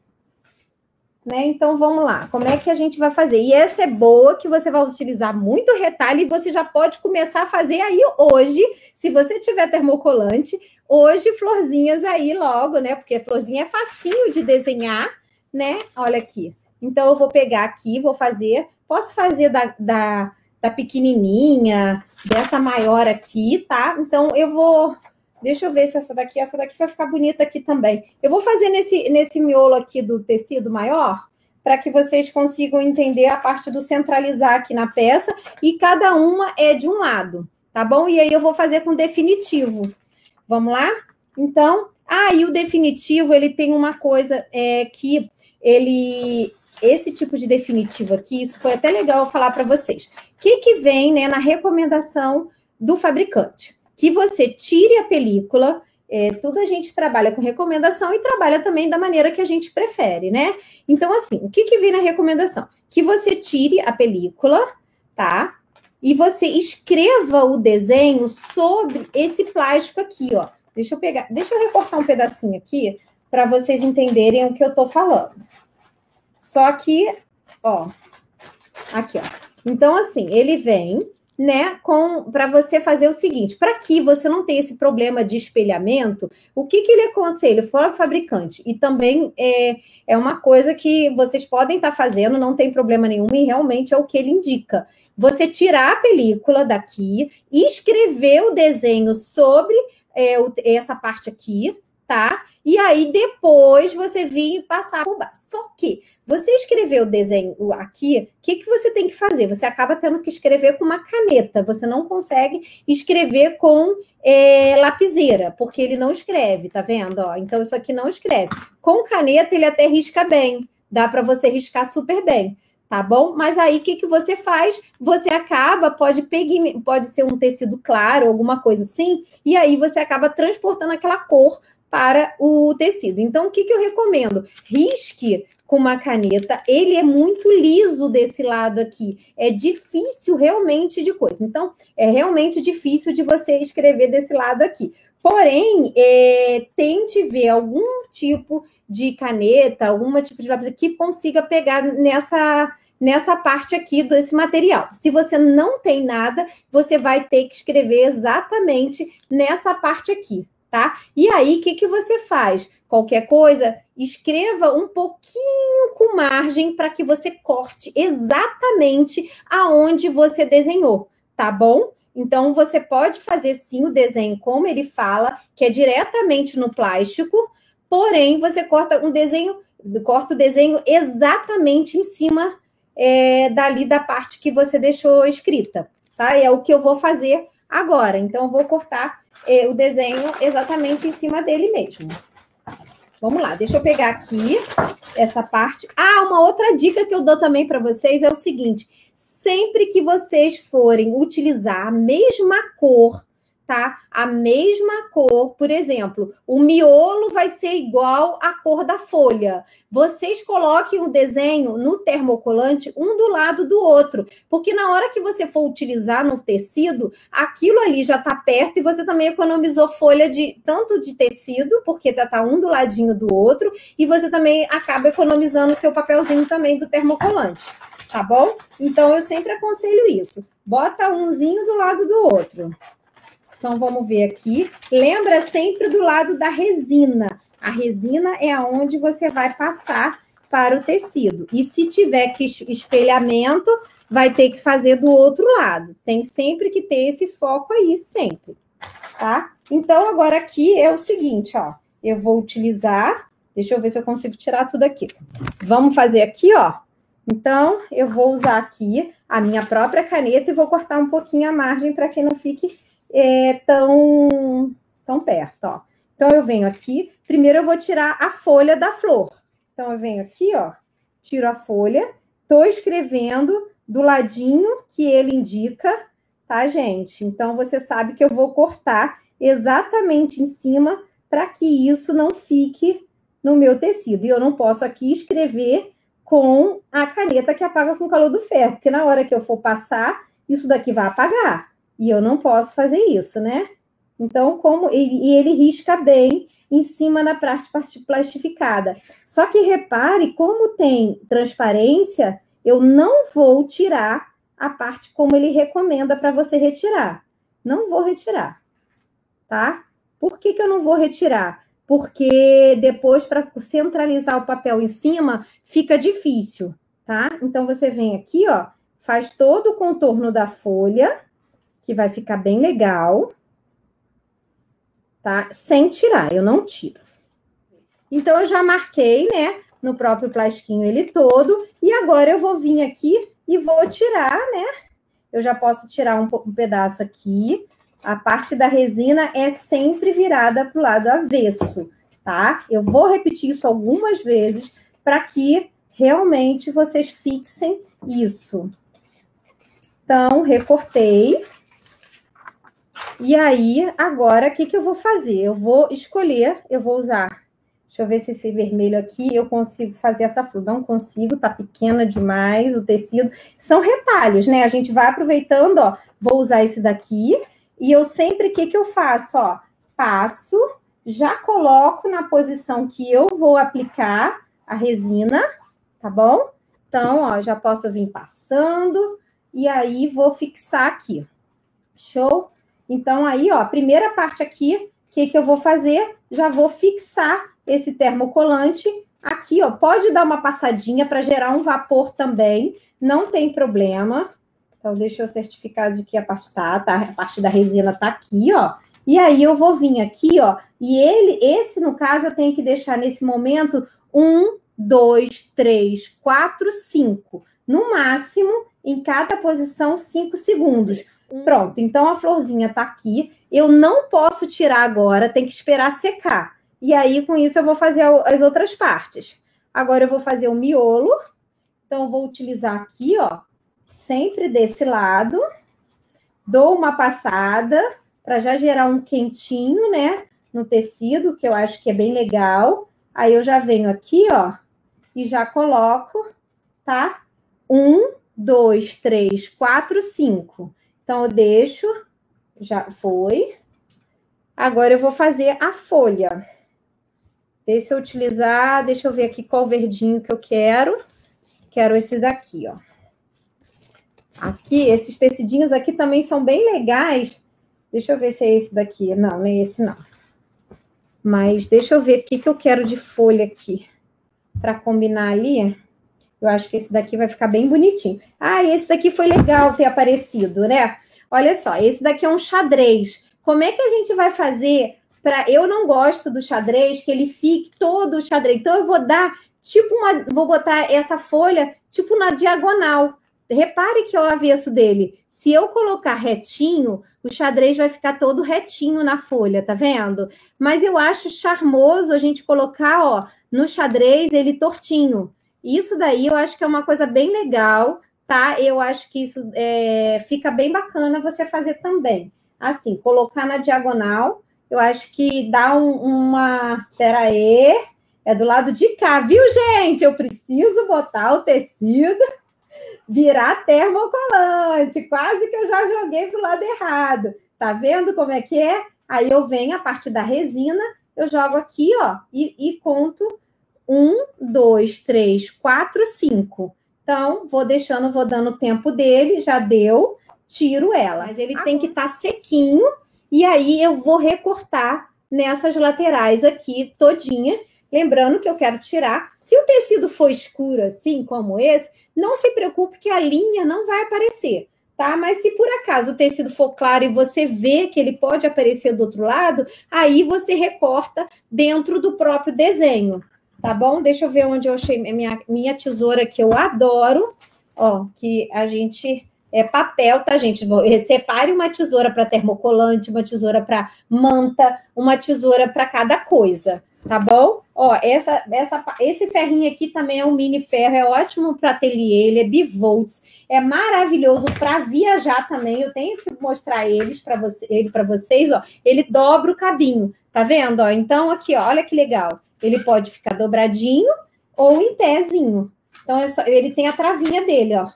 né? Então, vamos lá. Como é que a gente vai fazer? E essa é boa, que você vai utilizar muito retalho e você já pode começar a fazer aí hoje, se você tiver termocolante, hoje florzinhas aí logo, né? Porque florzinha é facinho de desenhar, né? Olha aqui. Então, eu vou pegar aqui, vou fazer... Posso fazer da, da, da pequenininha, dessa maior aqui, tá? Então, eu vou... Deixa eu ver se essa daqui, essa daqui vai ficar bonita aqui também. Eu vou fazer nesse, nesse miolo aqui do tecido maior, para que vocês consigam entender a parte do centralizar aqui na peça, e cada uma é de um lado, tá bom? E aí eu vou fazer com definitivo. Vamos lá? Então, ah, e o definitivo, ele tem uma coisa é, que ele... Esse tipo de definitivo aqui, isso foi até legal eu falar para vocês. O que que vem, né, na recomendação do fabricante? Que você tire a película, é, tudo a gente trabalha com recomendação e trabalha também da maneira que a gente prefere, né? Então, assim, o que que vem na recomendação? Que você tire a película, tá? E você escreva o desenho sobre esse plástico aqui, ó. Deixa eu pegar, deixa eu recortar um pedacinho aqui para vocês entenderem o que eu tô falando. Só que, ó, aqui, ó. Então, assim, ele vem... né, com para você fazer o seguinte, para que você não tenha esse problema de espelhamento, o que que ele aconselha, fora o fabricante, e também é, é uma coisa que vocês podem estar fazendo, não tem problema nenhum, e realmente é o que ele indica. Você tirar a película daqui e escrever o desenho sobre é, o, essa parte aqui, tá? E aí depois você vir e passar por baixo. Só que você escrever o desenho aqui, o que, que você tem que fazer? Você acaba tendo que escrever com uma caneta. Você não consegue escrever com é, lapiseira, porque ele não escreve, tá vendo? Ó, então isso aqui não escreve. Com caneta ele até risca bem. Dá para você riscar super bem, tá bom? Mas aí o que, que você faz? Você acaba, pode, pegui... pode ser um tecido claro, alguma coisa assim, e aí você acaba transportando aquela cor para o tecido. Então, o que, que eu recomendo? Risque com uma caneta, ele é muito liso desse lado aqui, é difícil realmente de coisa, então, é realmente difícil de você escrever desse lado aqui. Porém, é, tente ver algum tipo de caneta, algum tipo de lápis que consiga pegar nessa... nessa parte aqui desse material. Se você não tem nada, você vai ter que escrever exatamente nessa parte aqui, tá? E aí, o que, que você faz? Qualquer coisa, escreva um pouquinho com margem para que você corte exatamente aonde você desenhou, tá bom? Então, você pode fazer, sim, o desenho como ele fala, que é diretamente no plástico, porém, você corta um desenho, corta o desenho exatamente em cima é, dali da parte que você deixou escrita, tá? É o que eu vou fazer agora. Então, eu vou cortar o desenho exatamente em cima dele mesmo. Vamos lá, deixa eu pegar aqui essa parte. Ah, uma outra dica que eu dou também para vocês é o seguinte, sempre que vocês forem utilizar a mesma cor, tá? A mesma cor, por exemplo, o miolo vai ser igual à cor da folha. Vocês coloquem o desenho no termocolante um do lado do outro, porque na hora que você for utilizar no tecido, aquilo ali já está perto e você também economizou folha de tanto de tecido, porque está um do ladinho do outro, e você também acaba economizando o seu papelzinho também do termocolante, tá bom? Então, eu sempre aconselho isso. Bota umzinho do lado do outro. Então, vamos ver aqui. Lembra sempre do lado da resina. A resina é aonde você vai passar para o tecido. E se tiver que espelhamento, vai ter que fazer do outro lado. Tem sempre que ter esse foco aí, sempre, tá? Então, agora aqui é o seguinte, ó. Eu vou utilizar... Deixa eu ver se eu consigo tirar tudo aqui. Vamos fazer aqui, ó. Então, eu vou usar aqui a minha própria caneta e vou cortar um pouquinho a margem para que não fique... É tão, tão perto, ó. Então, eu venho aqui. Primeiro, eu vou tirar a folha da flor. Então, eu venho aqui, ó. Tiro a folha. Tô escrevendo do ladinho que ele indica, tá, gente? Então, você sabe que eu vou cortar exatamente em cima para que isso não fique no meu tecido. E eu não posso aqui escrever com a caneta que apaga com o calor do ferro, porque na hora que eu for passar, isso daqui vai apagar. E eu não posso fazer isso, né? Então, como... E ele risca bem em cima da parte plastificada. Só que repare, como tem transparência, eu não vou tirar a parte como ele recomenda para você retirar. Não vou retirar, tá? Por que que eu não vou retirar? Porque depois, para centralizar o papel em cima, fica difícil, tá? Então, você vem aqui, ó, faz todo o contorno da folha, que vai ficar bem legal, tá? Sem tirar, eu não tiro. Então, eu já marquei, né, no próprio plastiquinho ele todo, e agora eu vou vir aqui e vou tirar, né? Eu já posso tirar um, um pedaço aqui. A parte da resina é sempre virada para o lado avesso, tá? Eu vou repetir isso algumas vezes para que realmente vocês fixem isso. Então, recortei. E aí, agora, o que que eu vou fazer? Eu vou escolher, eu vou usar... Deixa eu ver se esse vermelho aqui eu consigo fazer essa flor. Não consigo, tá pequena demais o tecido. São retalhos, né? A gente vai aproveitando, ó. Vou usar esse daqui... E eu sempre, o que que eu faço? Ó, passo, já coloco na posição que eu vou aplicar a resina, tá bom? Então, ó, já posso vir passando e aí vou fixar aqui. Show? Então, aí, ó, primeira parte aqui, o que que eu vou fazer? Já vou fixar esse termocolante aqui, ó. Pode dar uma passadinha para gerar um vapor também, não tem problema. Então, deixa eu certificar de que a parte tá, tá, a parte da resina tá aqui, ó. E aí, eu vou vir aqui, ó. E ele, esse, no caso, eu tenho que deixar nesse momento um, dois, três, quatro, cinco. No máximo, em cada posição, cinco segundos. Pronto. Então, a florzinha tá aqui. Eu não posso tirar agora, tem que esperar secar. E aí, com isso, eu vou fazer as outras partes. Agora, eu vou fazer o miolo. Então, eu vou utilizar aqui, ó. Sempre desse lado, dou uma passada para já gerar um quentinho, né, no tecido, que eu acho que é bem legal. Aí eu já venho aqui, ó, e já coloco, tá? Um, dois, três, quatro, cinco. Então, eu deixo, já foi. Agora eu vou fazer a folha. Deixa eu utilizar, deixa eu ver aqui qual verdinho que eu quero. Quero esse daqui, ó. Aqui, esses tecidinhos aqui também são bem legais. Deixa eu ver se é esse daqui. Não, não é esse não. Mas deixa eu ver o que que eu quero de folha aqui. Para combinar ali, eu acho que esse daqui vai ficar bem bonitinho. Ah, esse daqui foi legal ter aparecido, né? Olha só, esse daqui é um xadrez. Como é que a gente vai fazer para... Eu não gosto do xadrez, que ele fique todo o xadrez. Então, eu vou dar, tipo, uma... vou botar essa folha, tipo, na diagonal. Repare que é o avesso dele. Se eu colocar retinho, o xadrez vai ficar todo retinho na folha, tá vendo? Mas eu acho charmoso a gente colocar, ó, no xadrez ele tortinho. Isso daí eu acho que é uma coisa bem legal, tá? Eu acho que isso é, fica bem bacana você fazer também. Assim, colocar na diagonal, eu acho que dá um, uma... Pera aí, é do lado de cá, viu, gente? Eu preciso botar o tecido... Virar termocolante, quase que eu já joguei pro lado errado. Tá vendo como é que é? Aí eu venho a parte da resina, eu jogo aqui, ó, e, e conto um, dois, três, quatro, cinco. Então, vou deixando, vou dando o tempo dele, já deu, tiro ela. Mas ele ah, tem que estar tá sequinho, e aí eu vou recortar nessas laterais aqui todinha. Lembrando que eu quero tirar. Se o tecido for escuro assim, como esse, não se preocupe que a linha não vai aparecer, tá? Mas se por acaso o tecido for claro e você vê que ele pode aparecer do outro lado, aí você recorta dentro do próprio desenho, tá bom? Deixa eu ver onde eu achei minha, minha tesoura, que eu adoro, ó, que a gente... É papel, tá, gente? Separe uma tesoura para termocolante, uma tesoura para manta, uma tesoura para cada coisa. Tá bom? Ó, essa, essa, esse ferrinho aqui também é um mini ferro, é ótimo para ateliê, ele é bivolts, é maravilhoso para viajar também. Eu tenho que mostrar eles para você, ele para vocês, ó. Ele dobra o cabinho, tá vendo? Ó, então aqui, ó, olha que legal. Ele pode ficar dobradinho ou em pezinho. Então é só, ele tem a travinha dele, ó.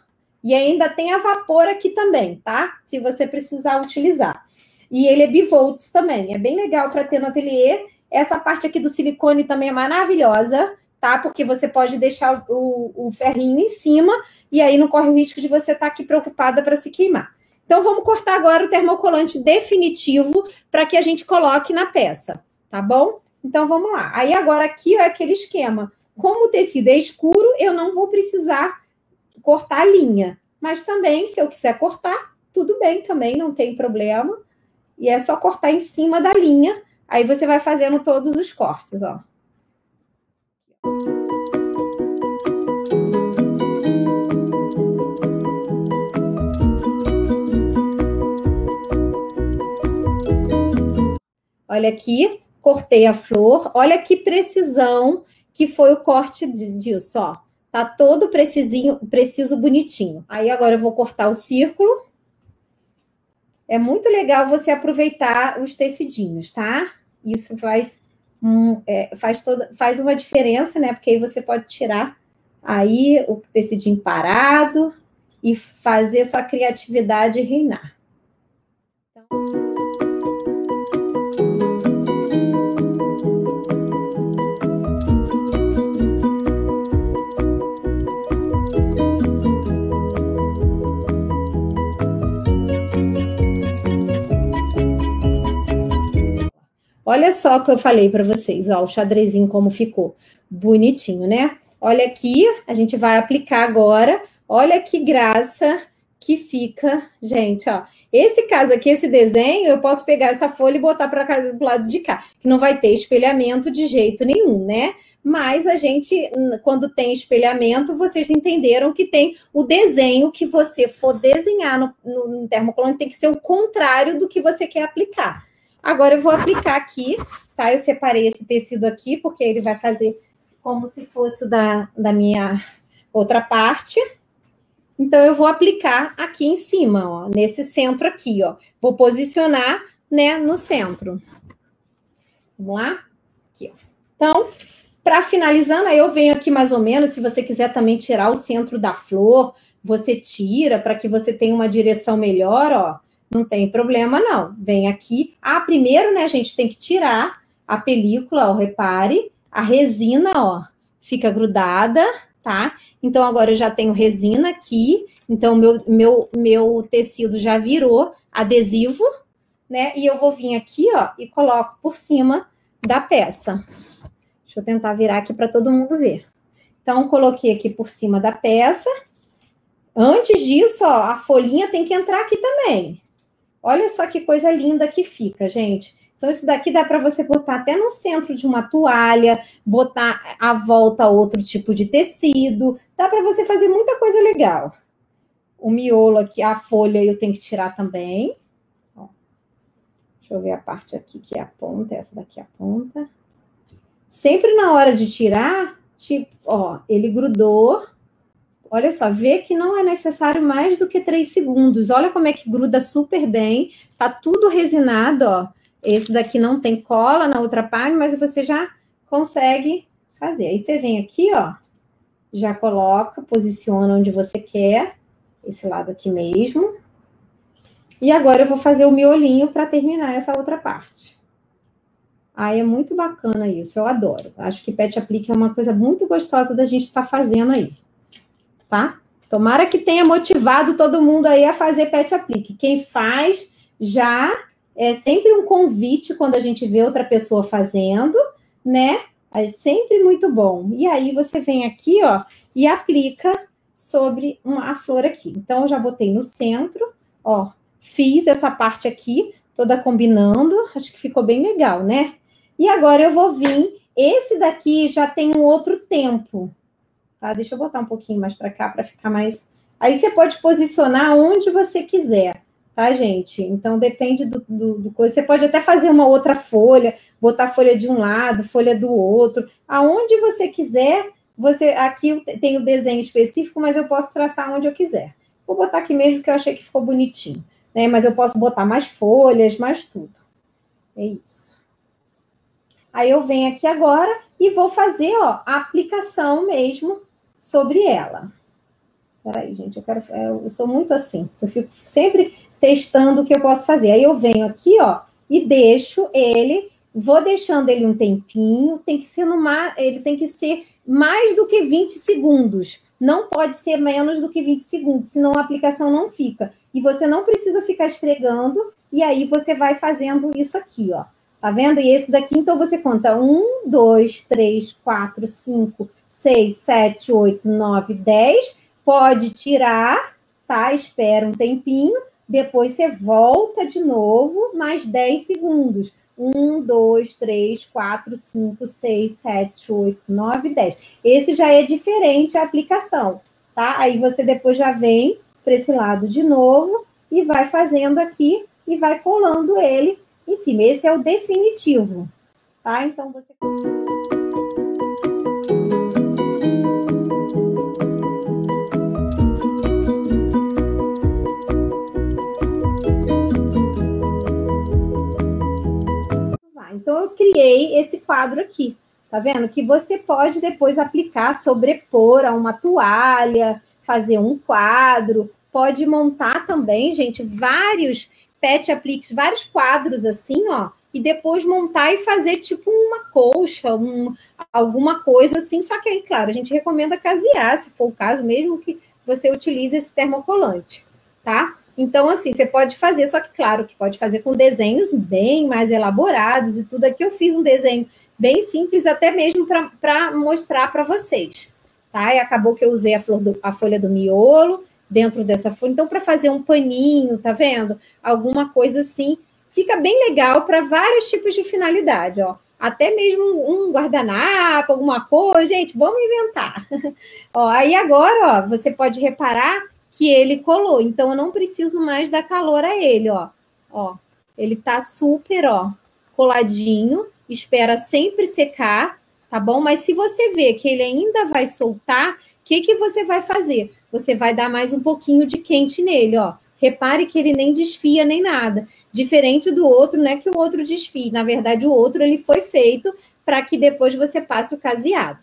E ainda tem a vapor aqui também, tá? Se você precisar utilizar. E ele é bivolts também, é bem legal para ter no ateliê. Essa parte aqui do silicone também é maravilhosa, tá? Porque você pode deixar o, o ferrinho em cima e aí não corre o risco de você estar aqui preocupada para se queimar. Então, vamos cortar agora o termocolante definitivo para que a gente coloque na peça, tá bom? Então, vamos lá. Aí, agora aqui é aquele esquema. Como o tecido é escuro, eu não vou precisar cortar a linha. Mas também, se eu quiser cortar, tudo bem também, não tem problema. E é só cortar em cima da linha. Aí, você vai fazendo todos os cortes, ó. Olha aqui, cortei a flor. Olha que precisão que foi o corte disso, ó. Tá todo precisinho, preciso, bonitinho. Aí agora eu vou cortar o círculo. É muito legal você aproveitar os tecidinhos, tá? Isso faz, hum, é, faz, toda, faz uma diferença, né? Porque aí você pode tirar aí o tecidinho parado e fazer sua criatividade reinar. Então... Olha só o que eu falei para vocês, ó, o xadrezinho como ficou. Bonitinho, né? Olha aqui, a gente vai aplicar agora. Olha que graça que fica, gente, ó. Esse caso aqui, esse desenho, eu posso pegar essa folha e botar para casa do lado de cá, que não vai ter espelhamento de jeito nenhum, né? Mas a gente, quando tem espelhamento, vocês entenderam que tem o desenho que você for desenhar no, no, no termocolante, tem que ser o contrário do que você quer aplicar. Agora eu vou aplicar aqui, tá? Eu separei esse tecido aqui, porque ele vai fazer como se fosse da, da minha outra parte. Então, eu vou aplicar aqui em cima, ó, nesse centro aqui, ó. Vou posicionar, né, no centro. Vamos lá? Aqui, ó. Então, para finalizando, aí eu venho aqui mais ou menos, se você quiser também tirar o centro da flor, você tira para que você tenha uma direção melhor, ó. Não tem problema, não. Vem aqui. Ah, primeiro, né, a gente tem que tirar a película, ó, repare. A resina, ó, fica grudada, tá? Então, agora eu já tenho resina aqui. Então, meu, meu, meu tecido já virou adesivo, né? E eu vou vir aqui, ó, e coloco por cima da peça. Deixa eu tentar virar aqui para todo mundo ver. Então, coloquei aqui por cima da peça. Antes disso, ó, a folhinha tem que entrar aqui também. Olha só que coisa linda que fica, gente. Então, isso daqui dá para você botar até no centro de uma toalha, botar à volta outro tipo de tecido. Dá para você fazer muita coisa legal. O miolo aqui, a folha eu tenho que tirar também. Ó. Deixa eu ver a parte aqui que é a ponta, essa daqui é a ponta. Sempre na hora de tirar, tipo, ó, ele grudou. Olha só, vê que não é necessário mais do que três segundos. Olha como é que gruda super bem. Tá tudo resinado, ó. Esse daqui não tem cola na outra parte, mas você já consegue fazer. Aí você vem aqui, ó. Já coloca, posiciona onde você quer. Esse lado aqui mesmo. E agora eu vou fazer o miolinho para terminar essa outra parte. Aí é muito bacana isso, eu adoro. Acho que patch applique é uma coisa muito gostosa da gente estar fazendo aí. Tá? Tomara que tenha motivado todo mundo aí a fazer patch applique. Quem faz já é sempre um convite quando a gente vê outra pessoa fazendo, né? É sempre muito bom. E aí você vem aqui, ó, e aplica sobre uma, a flor aqui. Então, eu já botei no centro, ó, fiz essa parte aqui, toda combinando. Acho que ficou bem legal, né? E agora eu vou vir, esse daqui já tem um outro tempo. Tá? Deixa eu botar um pouquinho mais para cá para ficar mais... Aí você pode posicionar onde você quiser, tá, gente? Então, depende do, do, do coisa. Você pode até fazer uma outra folha, botar folha de um lado, folha do outro. Aonde você quiser, você... Aqui tem o desenho específico, mas eu posso traçar onde eu quiser. Vou botar aqui mesmo, que eu achei que ficou bonitinho, né? Mas eu posso botar mais folhas, mais tudo. É isso. Aí eu venho aqui agora e vou fazer, ó, a aplicação mesmo sobre ela. Peraí, gente, eu quero... Eu sou muito assim. Eu fico sempre testando o que eu posso fazer. Aí eu venho aqui, ó, e deixo ele Vou deixando ele um tempinho, tem que ser numa, ele tem que ser mais do que vinte segundos. Não pode ser menos do que vinte segundos, senão a aplicação não fica. E você não precisa ficar esfregando, e aí você vai fazendo isso aqui, ó. Tá vendo? E esse daqui, então, você conta um, dois, três, quatro, cinco, seis, sete, oito, nove, dez. Pode tirar, tá? Espera um tempinho. Depois você volta de novo, mais dez segundos. um, dois, três, quatro, cinco, seis, sete, oito, nove, dez. Esse já é diferente a aplicação, tá? Aí você depois já vem para esse lado de novo e vai fazendo aqui e vai colando ele em cima. Esse é o definitivo, tá? Então você... Então, eu criei esse quadro aqui, tá vendo? Que você pode depois aplicar, sobrepor a uma toalha, fazer um quadro, pode montar também, gente, vários patch appliques, vários quadros assim, ó, e depois montar e fazer tipo uma colcha, um, alguma coisa assim, só que aí, claro, a gente recomenda casear, se for o caso, mesmo que você utilize esse termocolante, tá? Então, assim, você pode fazer, só que, claro, que pode fazer com desenhos bem mais elaborados e tudo. Aqui eu fiz um desenho bem simples, até mesmo para mostrar para vocês, tá? E acabou que eu usei a, flor do, a folha do miolo dentro dessa folha. Então, para fazer um paninho, tá vendo? Alguma coisa assim. Fica bem legal para vários tipos de finalidade, ó. Até mesmo um guardanapo, alguma coisa. Gente, vamos inventar. Ó, aí agora, ó, você pode reparar que ele colou, então eu não preciso mais dar calor a ele, ó. Ó, ele tá super, ó, coladinho, espera sempre secar, tá bom? Mas se você vê que ele ainda vai soltar, o que que você vai fazer? Você vai dar mais um pouquinho de quente nele, ó. Repare que ele nem desfia nem nada, diferente do outro, né, que o outro desfie. Na verdade, o outro ele foi feito para que depois você passe o caseado,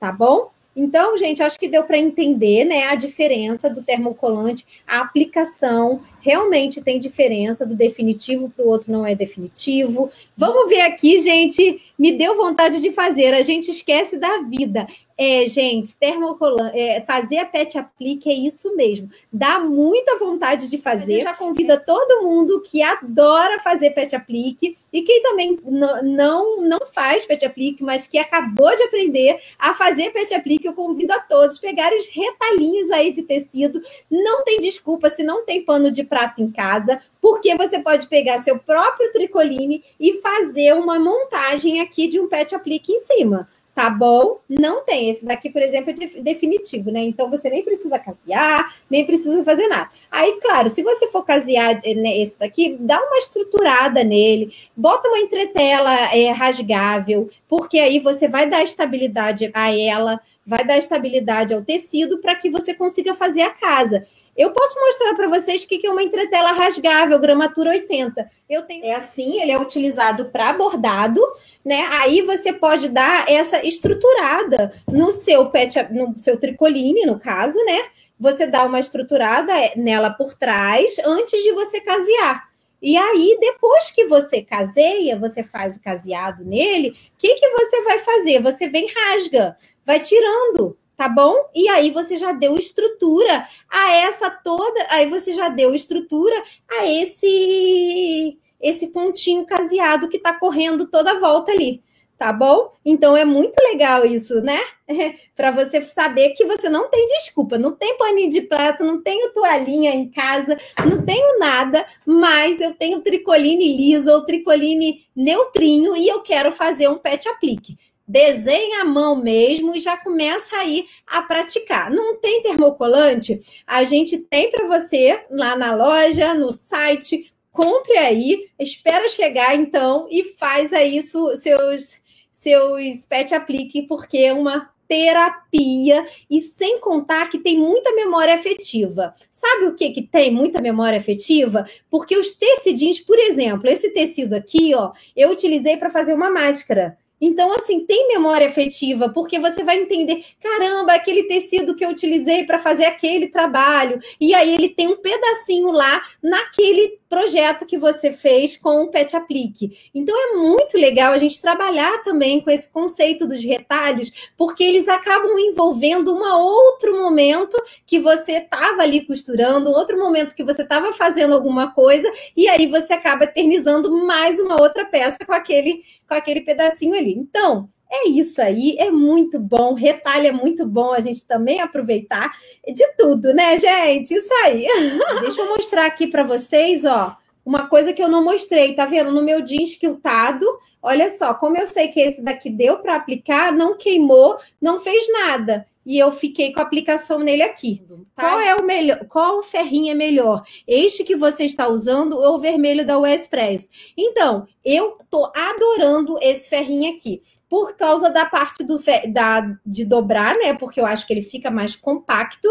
tá bom? Então, gente, acho que deu para entender, né, a diferença do termocolante, a aplicação realmente tem diferença do definitivo para o outro não é definitivo. Vamos ver aqui, gente, me deu vontade de fazer, a gente esquece da vida. É, gente, termocolante, é, fazer a patch applique é isso mesmo, dá muita vontade de fazer. Já convida todo mundo que adora fazer patch applique e quem também não, não, não faz patch applique, mas que acabou de aprender a fazer patch applique, eu convido a todos pegarem os retalhinhos aí de tecido, não tem desculpa se não tem pano de prato em casa, porque você pode pegar seu próprio Tricoline e fazer uma montagem aqui de um patch applique em cima. Tá bom? Não tem. Esse daqui, por exemplo, é definitivo, né? Então, você nem precisa casear, nem precisa fazer nada. Aí, claro, se você for casear esse daqui, dá uma estruturada nele, bota uma entretela é, rasgável, porque aí você vai dar estabilidade a ela, vai dar estabilidade ao tecido para que você consiga fazer a casa. Eu posso mostrar para vocês o que é uma entretela rasgável, gramatura oitenta. Eu tenho... É assim, ele é utilizado para bordado, né? Aí você pode dar essa estruturada no seu patch, no seu Tricoline, no caso, né? Você dá uma estruturada nela por trás antes de você casear. E aí, depois que você caseia, você faz o caseado nele, o que, que você vai fazer? Você vem rasga, vai tirando. Tá bom? E aí você já deu estrutura a essa toda, aí você já deu estrutura a esse, esse pontinho caseado que tá correndo toda a volta ali, tá bom? Então é muito legal isso, né? É, para você saber que você não tem desculpa, não tem paninho de prato, não tenho toalhinha em casa, não tenho nada, mas eu tenho Tricoline liso ou Tricoline neutrinho e eu quero fazer um patch applique. Desenha a mão mesmo e já começa aí a praticar. Não tem termocolante? A gente tem para você lá na loja, no site. Compre aí, espera chegar então e faz aí seus, seus patch applique, porque é uma terapia e sem contar que tem muita memória afetiva. Sabe o que que tem muita memória afetiva? Porque os tecidinhos, por exemplo, esse tecido aqui, ó, eu utilizei para fazer uma máscara. Então, assim, tem memória afetiva, porque você vai entender, caramba, aquele tecido que eu utilizei para fazer aquele trabalho, e aí ele tem um pedacinho lá naquele projeto que você fez com o Patch Applique. Então, é muito legal a gente trabalhar também com esse conceito dos retalhos, porque eles acabam envolvendo um outro momento que você estava ali costurando, outro momento que você estava fazendo alguma coisa, e aí você acaba eternizando mais uma outra peça com aquele, com aquele pedacinho ali. Então, é isso aí, é muito bom, retalho é muito bom, a gente também aproveitar de tudo, né, gente? Isso aí. Deixa eu mostrar aqui para vocês, ó, uma coisa que eu não mostrei, tá vendo? No meu jeans quiltado, olha só, como eu sei que esse daqui deu para aplicar, não queimou, não fez nada. E eu fiquei com a aplicação nele aqui. Tá. Qual é o melhor? Qual ferrinho é melhor? Este que você está usando ou o vermelho da Westpress? Então, eu tô adorando esse ferrinho aqui. Por causa da parte do fe... da... de dobrar, né? Porque eu acho que ele fica mais compacto,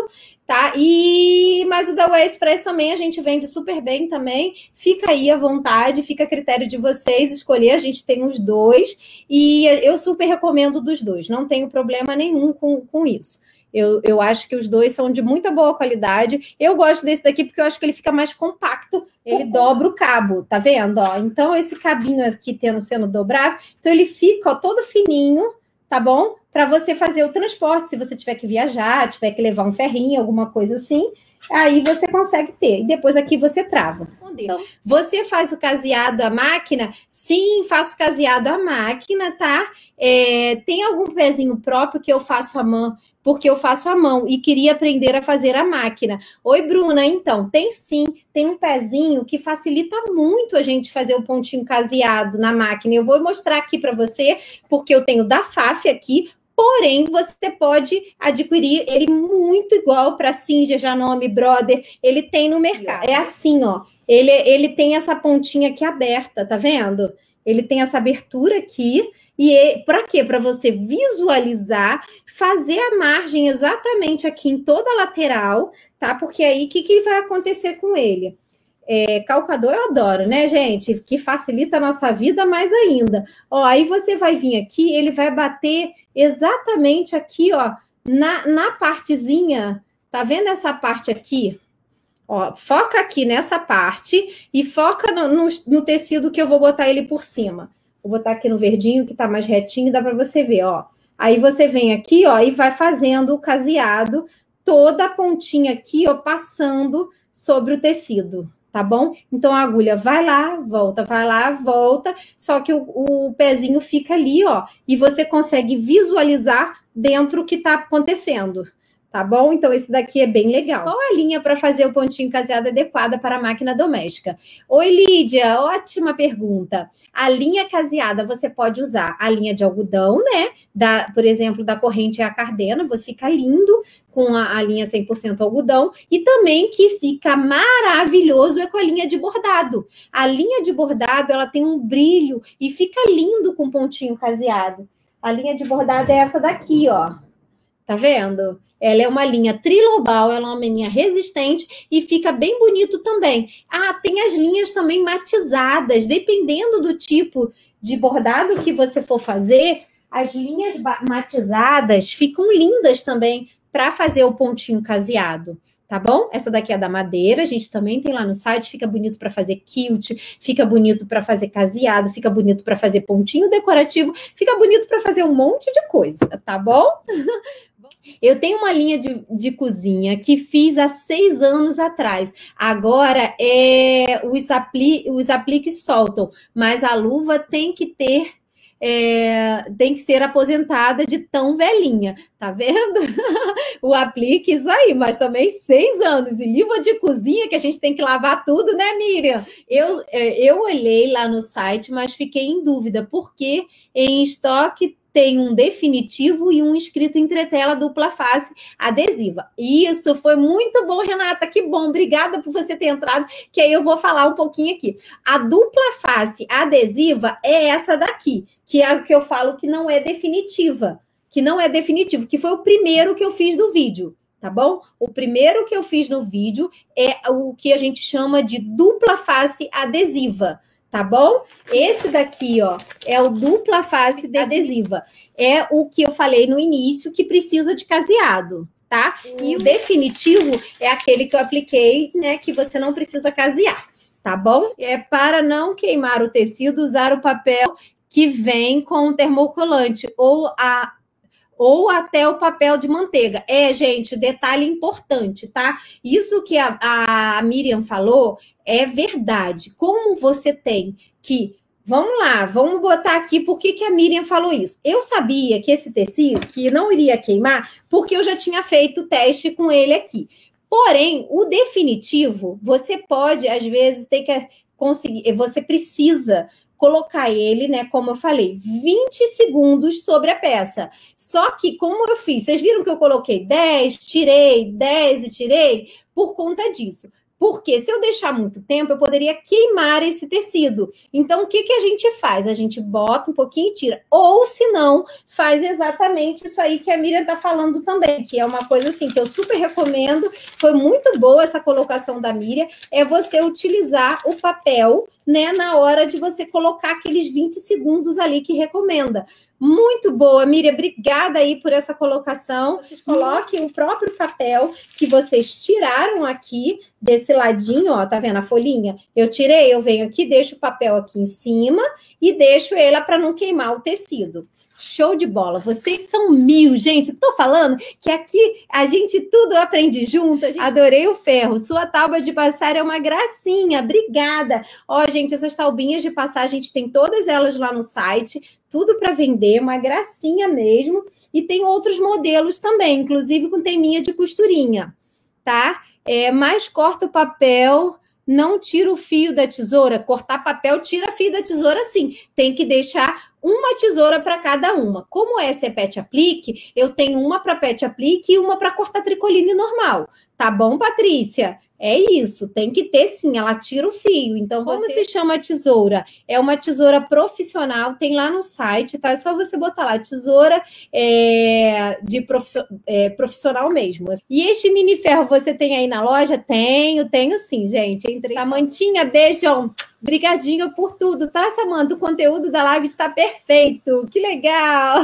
tá? E... Mas o da Westpress também a gente vende super bem também. Fica aí à vontade, fica a critério de vocês escolher. A gente tem os dois. E eu super recomendo dos dois. Não tenho problema nenhum com, com isso. Eu, eu acho que os dois são de muita boa qualidade. Eu gosto desse daqui porque eu acho que ele fica mais compacto. Ele uhum. dobra o cabo, tá vendo? Ó, então, esse cabinho aqui tendo, sendo dobrado, então ele fica ó, todo fininho, tá bom? Para você fazer o transporte, se você tiver que viajar, tiver que levar um ferrinho, alguma coisa assim, aí você consegue ter. E depois aqui você trava. Então, você faz o caseado à máquina? Sim, faço caseado à máquina, tá? É, tem algum pezinho próprio que eu faço à mão, porque eu faço à mão e queria aprender a fazer à máquina. Oi, Bruna, então, tem sim, tem um pezinho que facilita muito a gente fazer o pontinho caseado na máquina. Eu vou mostrar aqui para você, porque eu tenho da F A F aqui. Porém, você pode adquirir ele muito igual para Singer, Janome, Brother. Ele tem no mercado. É assim, ó. Ele, ele tem essa pontinha aqui aberta, tá vendo? Ele tem essa abertura aqui. E é, para quê? Para você visualizar, fazer a margem exatamente aqui em toda a lateral, tá? Porque aí, o que, que vai acontecer com ele? É, calcador eu adoro, né, gente? Que facilita a nossa vida mais ainda. Ó, aí você vai vir aqui, ele vai bater exatamente aqui, ó, na, na partezinha. Tá vendo essa parte aqui? Ó, foca aqui nessa parte e foca no, no, no tecido que eu vou botar ele por cima. Vou botar aqui no verdinho, que tá mais retinho, dá pra você ver, ó. Aí você vem aqui, ó, e vai fazendo o caseado, toda a pontinha aqui, ó, passando sobre o tecido. Tá bom? Então, a agulha vai lá, volta, vai lá, volta, só que o, o pezinho fica ali, ó, e você consegue visualizar dentro o que tá acontecendo, tá bom? Então, esse daqui é bem legal. Qual a linha para fazer o pontinho caseado adequada para a máquina doméstica? Oi, Lídia, ótima pergunta. A linha caseada, você pode usar a linha de algodão, né? Da, por exemplo, da corrente à cardena, você fica lindo com a, a linha cem por cento algodão. E também que fica maravilhoso é com a linha de bordado. A linha de bordado, ela tem um brilho e fica lindo com pontinho caseado. A linha de bordado é essa daqui, ó. Tá vendo? Ela é uma linha trilobal, ela é uma linha resistente e fica bem bonito também. Ah, tem as linhas também matizadas, dependendo do tipo de bordado que você for fazer, as linhas matizadas ficam lindas também para fazer o pontinho caseado. Tá bom? Essa daqui é da madeira, a gente também tem lá no site, fica bonito para fazer quilt, fica bonito para fazer caseado, fica bonito para fazer pontinho decorativo, fica bonito para fazer um monte de coisa, tá bom? Eu tenho uma linha de, de cozinha que fiz há seis anos atrás. Agora, é, os, apli, os apliques soltam, mas a luva tem que ter... É, tem que ser aposentada de tão velhinha, tá vendo? O aplique, isso aí, mas também seis anos, e livro de cozinha que a gente tem que lavar tudo, né, Miriam? Eu, eu olhei lá no site, mas fiquei em dúvida, porque em estoque tem um definitivo e um escrito entretela dupla face adesiva. Isso, foi muito bom, Renata, que bom, obrigada por você ter entrado, que aí eu vou falar um pouquinho aqui. A dupla face adesiva é essa daqui, que é o que eu falo que não é definitiva, que não é definitivo, que foi o primeiro que eu fiz do vídeo. Tá bom? O primeiro que eu fiz no vídeo é o que a gente chama de dupla face adesiva. tá bom? Esse daqui, ó, é o dupla face de adesiva. É o que eu falei no início, que precisa de caseado, tá? Uhum. E o definitivo é aquele que eu apliquei, né, que você não precisa casear, tá bom? É para não queimar o tecido, usar o papel que vem com o termocolante ou a... ou até o papel de manteiga. É, gente, detalhe importante, tá? Isso que a, a Miriam falou é verdade. Como você tem que... Vamos lá, vamos botar aqui por que a Miriam falou isso. Eu sabia que esse tecido que não iria queimar, porque eu já tinha feito o teste com ele aqui. Porém, o definitivo, você pode, às vezes, ter que conseguir... Você precisa... colocar ele, né, como eu falei, vinte segundos sobre a peça. Só que, como eu fiz, vocês viram que eu coloquei dez, tirei, dez e tirei, por conta disso. Porque se eu deixar muito tempo, eu poderia queimar esse tecido. Então, o que, que a gente faz? A gente bota um pouquinho e tira. Ou, se não, faz exatamente isso aí que a Miriam tá falando também, que é uma coisa assim que eu super recomendo. Foi muito boa essa colocação da Miriam. É você utilizar o papel, né, na hora de você colocar aqueles vinte segundos ali que recomenda. Muito boa, Miriam, obrigada aí por essa colocação. Vocês coloquem o próprio papel que vocês tiraram aqui, desse ladinho, ó, tá vendo a folhinha? Eu tirei, eu venho aqui, deixo o papel aqui em cima e deixo ela para não queimar o tecido. Show de bola, vocês são mil, gente. Tô falando que aqui a gente tudo aprende junto. Gente... Adorei o ferro, sua tábua de passar é uma gracinha, obrigada. Ó, gente, essas taubinhas de passar, a gente tem todas elas lá no site, tudo para vender, uma gracinha mesmo. E tem outros modelos também, inclusive com teminha de costurinha, tá? É, mas corta o papel... Não tira o fio da tesoura. Cortar papel, tira fio da tesoura, sim. Tem que deixar uma tesoura para cada uma. Como essa é patch aplique, eu tenho uma para patch aplique e uma para cortar tricoline normal. Tá bom, Patrícia? É isso. Tem que ter, sim. Ela tira o fio. Então, como você... se chama a tesoura? É uma tesoura profissional. Tem lá no site, tá? É só você botar lá. Tesoura é, de profiss... é, profissional mesmo. E este mini ferro você tem aí na loja? Tenho, tenho sim, gente. Entre... Samantinha, beijão. Obrigadinha por tudo, tá, Samanta? O conteúdo da live está perfeito. Que legal!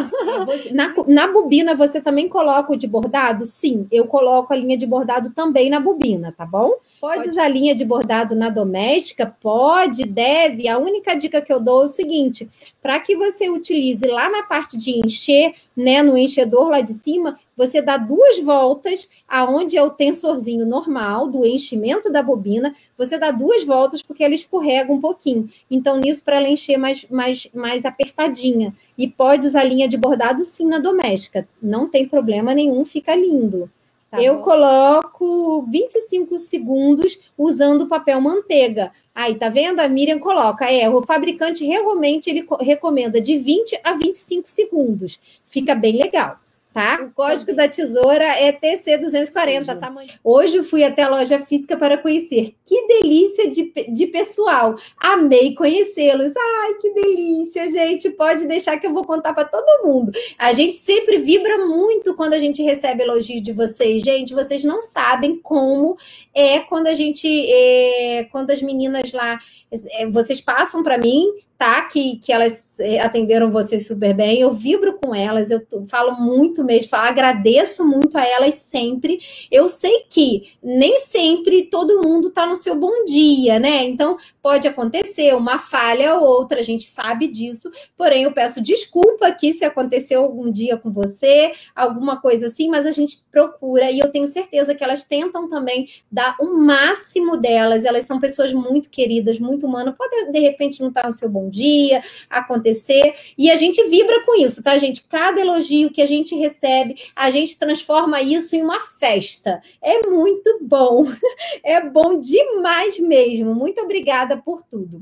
Na, na bobina, você também coloca o de bordado? Sim, eu coloco a linha de bordado também na bobina, tá bom? Pode usar a linha de bordado na doméstica? Pode, deve. A única dica que eu dou é o seguinte, para que você utilize lá na parte de encher, né, no enchedor lá de cima, você dá duas voltas, aonde é o tensorzinho normal do enchimento da bobina, você dá duas voltas porque ela escorrega um pouquinho. Então, nisso, para ela encher mais, mais, mais apertadinha. E pode usar linha de bordado, sim, na doméstica. Não tem problema nenhum, fica lindo. Tá Eu bom. coloco vinte e cinco segundos usando papel manteiga. Aí, tá vendo? A Miriam coloca. É, o fabricante realmente ele recomenda de vinte a vinte e cinco segundos. Fica bem legal. Tá? O código da tesoura é T C duzentos e quarenta. Hoje. Hoje eu fui até a loja física para conhecer. Que delícia de, de pessoal. Amei conhecê-los. Ai, que delícia, gente. Pode deixar que eu vou contar para todo mundo. A gente sempre vibra muito quando a gente recebe elogio de vocês. Gente, vocês não sabem como é quando a gente... É, quando as meninas lá... É, vocês passam para mim... Tá, que, que elas atenderam vocês super bem, eu vibro com elas, eu falo muito mesmo, falo, agradeço muito a elas sempre. Eu sei que nem sempre todo mundo tá no seu bom dia, né? Então, pode acontecer uma falha ou outra, a gente sabe disso, porém eu peço desculpa aqui se aconteceu algum dia com você, alguma coisa assim, mas a gente procura e eu tenho certeza que elas tentam também dar o máximo delas, elas são pessoas muito queridas, muito humanas, pode de repente não estar no seu bom dia, acontecer, e a gente vibra com isso, tá, gente? Cada elogio que a gente recebe, a gente transforma isso em uma festa. É muito bom, é bom demais mesmo. Muito obrigada por tudo.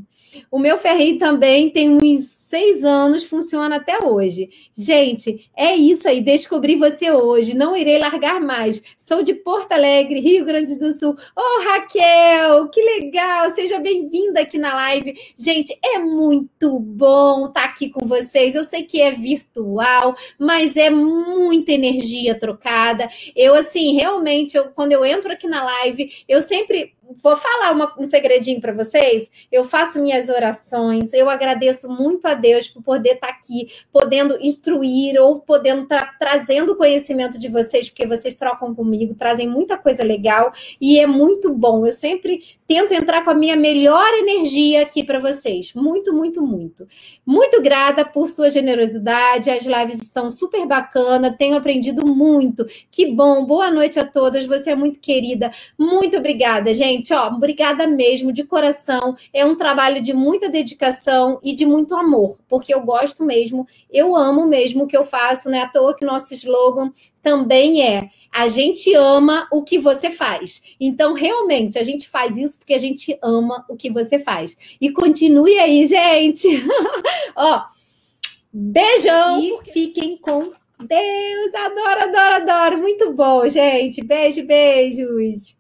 O meu ferrinho também tem uns seis anos, funciona até hoje. Gente, é isso aí, descobri você hoje, não irei largar mais. Sou de Porto Alegre, Rio Grande do Sul. Oh, Raquel, que legal, seja bem-vinda aqui na live. Gente, é muito bom estar aqui com vocês. Eu sei que é virtual, mas é muita energia trocada. Eu, assim, realmente, eu, quando eu entro aqui na live, eu sempre... vou falar uma, um segredinho para vocês. Eu faço minhas orações, eu agradeço muito a Deus por poder estar aqui, podendo instruir ou podendo estar trazendo o conhecimento de vocês, porque vocês trocam comigo, trazem muita coisa legal e é muito bom. Eu sempre tento entrar com a minha melhor energia aqui para vocês. Muito, muito, muito. Muito grata por sua generosidade, as lives estão super bacanas, tenho aprendido muito. Que bom, boa noite a todas, você é muito querida. Muito obrigada, gente. Gente, ó, obrigada mesmo, de coração. É um trabalho de muita dedicação e de muito amor, porque eu gosto mesmo, eu amo mesmo o que eu faço, né? À toa que nosso slogan também é: a gente ama o que você faz. Então, realmente, a gente faz isso porque a gente ama o que você faz. E continue aí, gente! Ó, beijão e porque... fiquem com Deus! Adoro, adoro, adoro! Muito bom, gente! Beijo, beijos!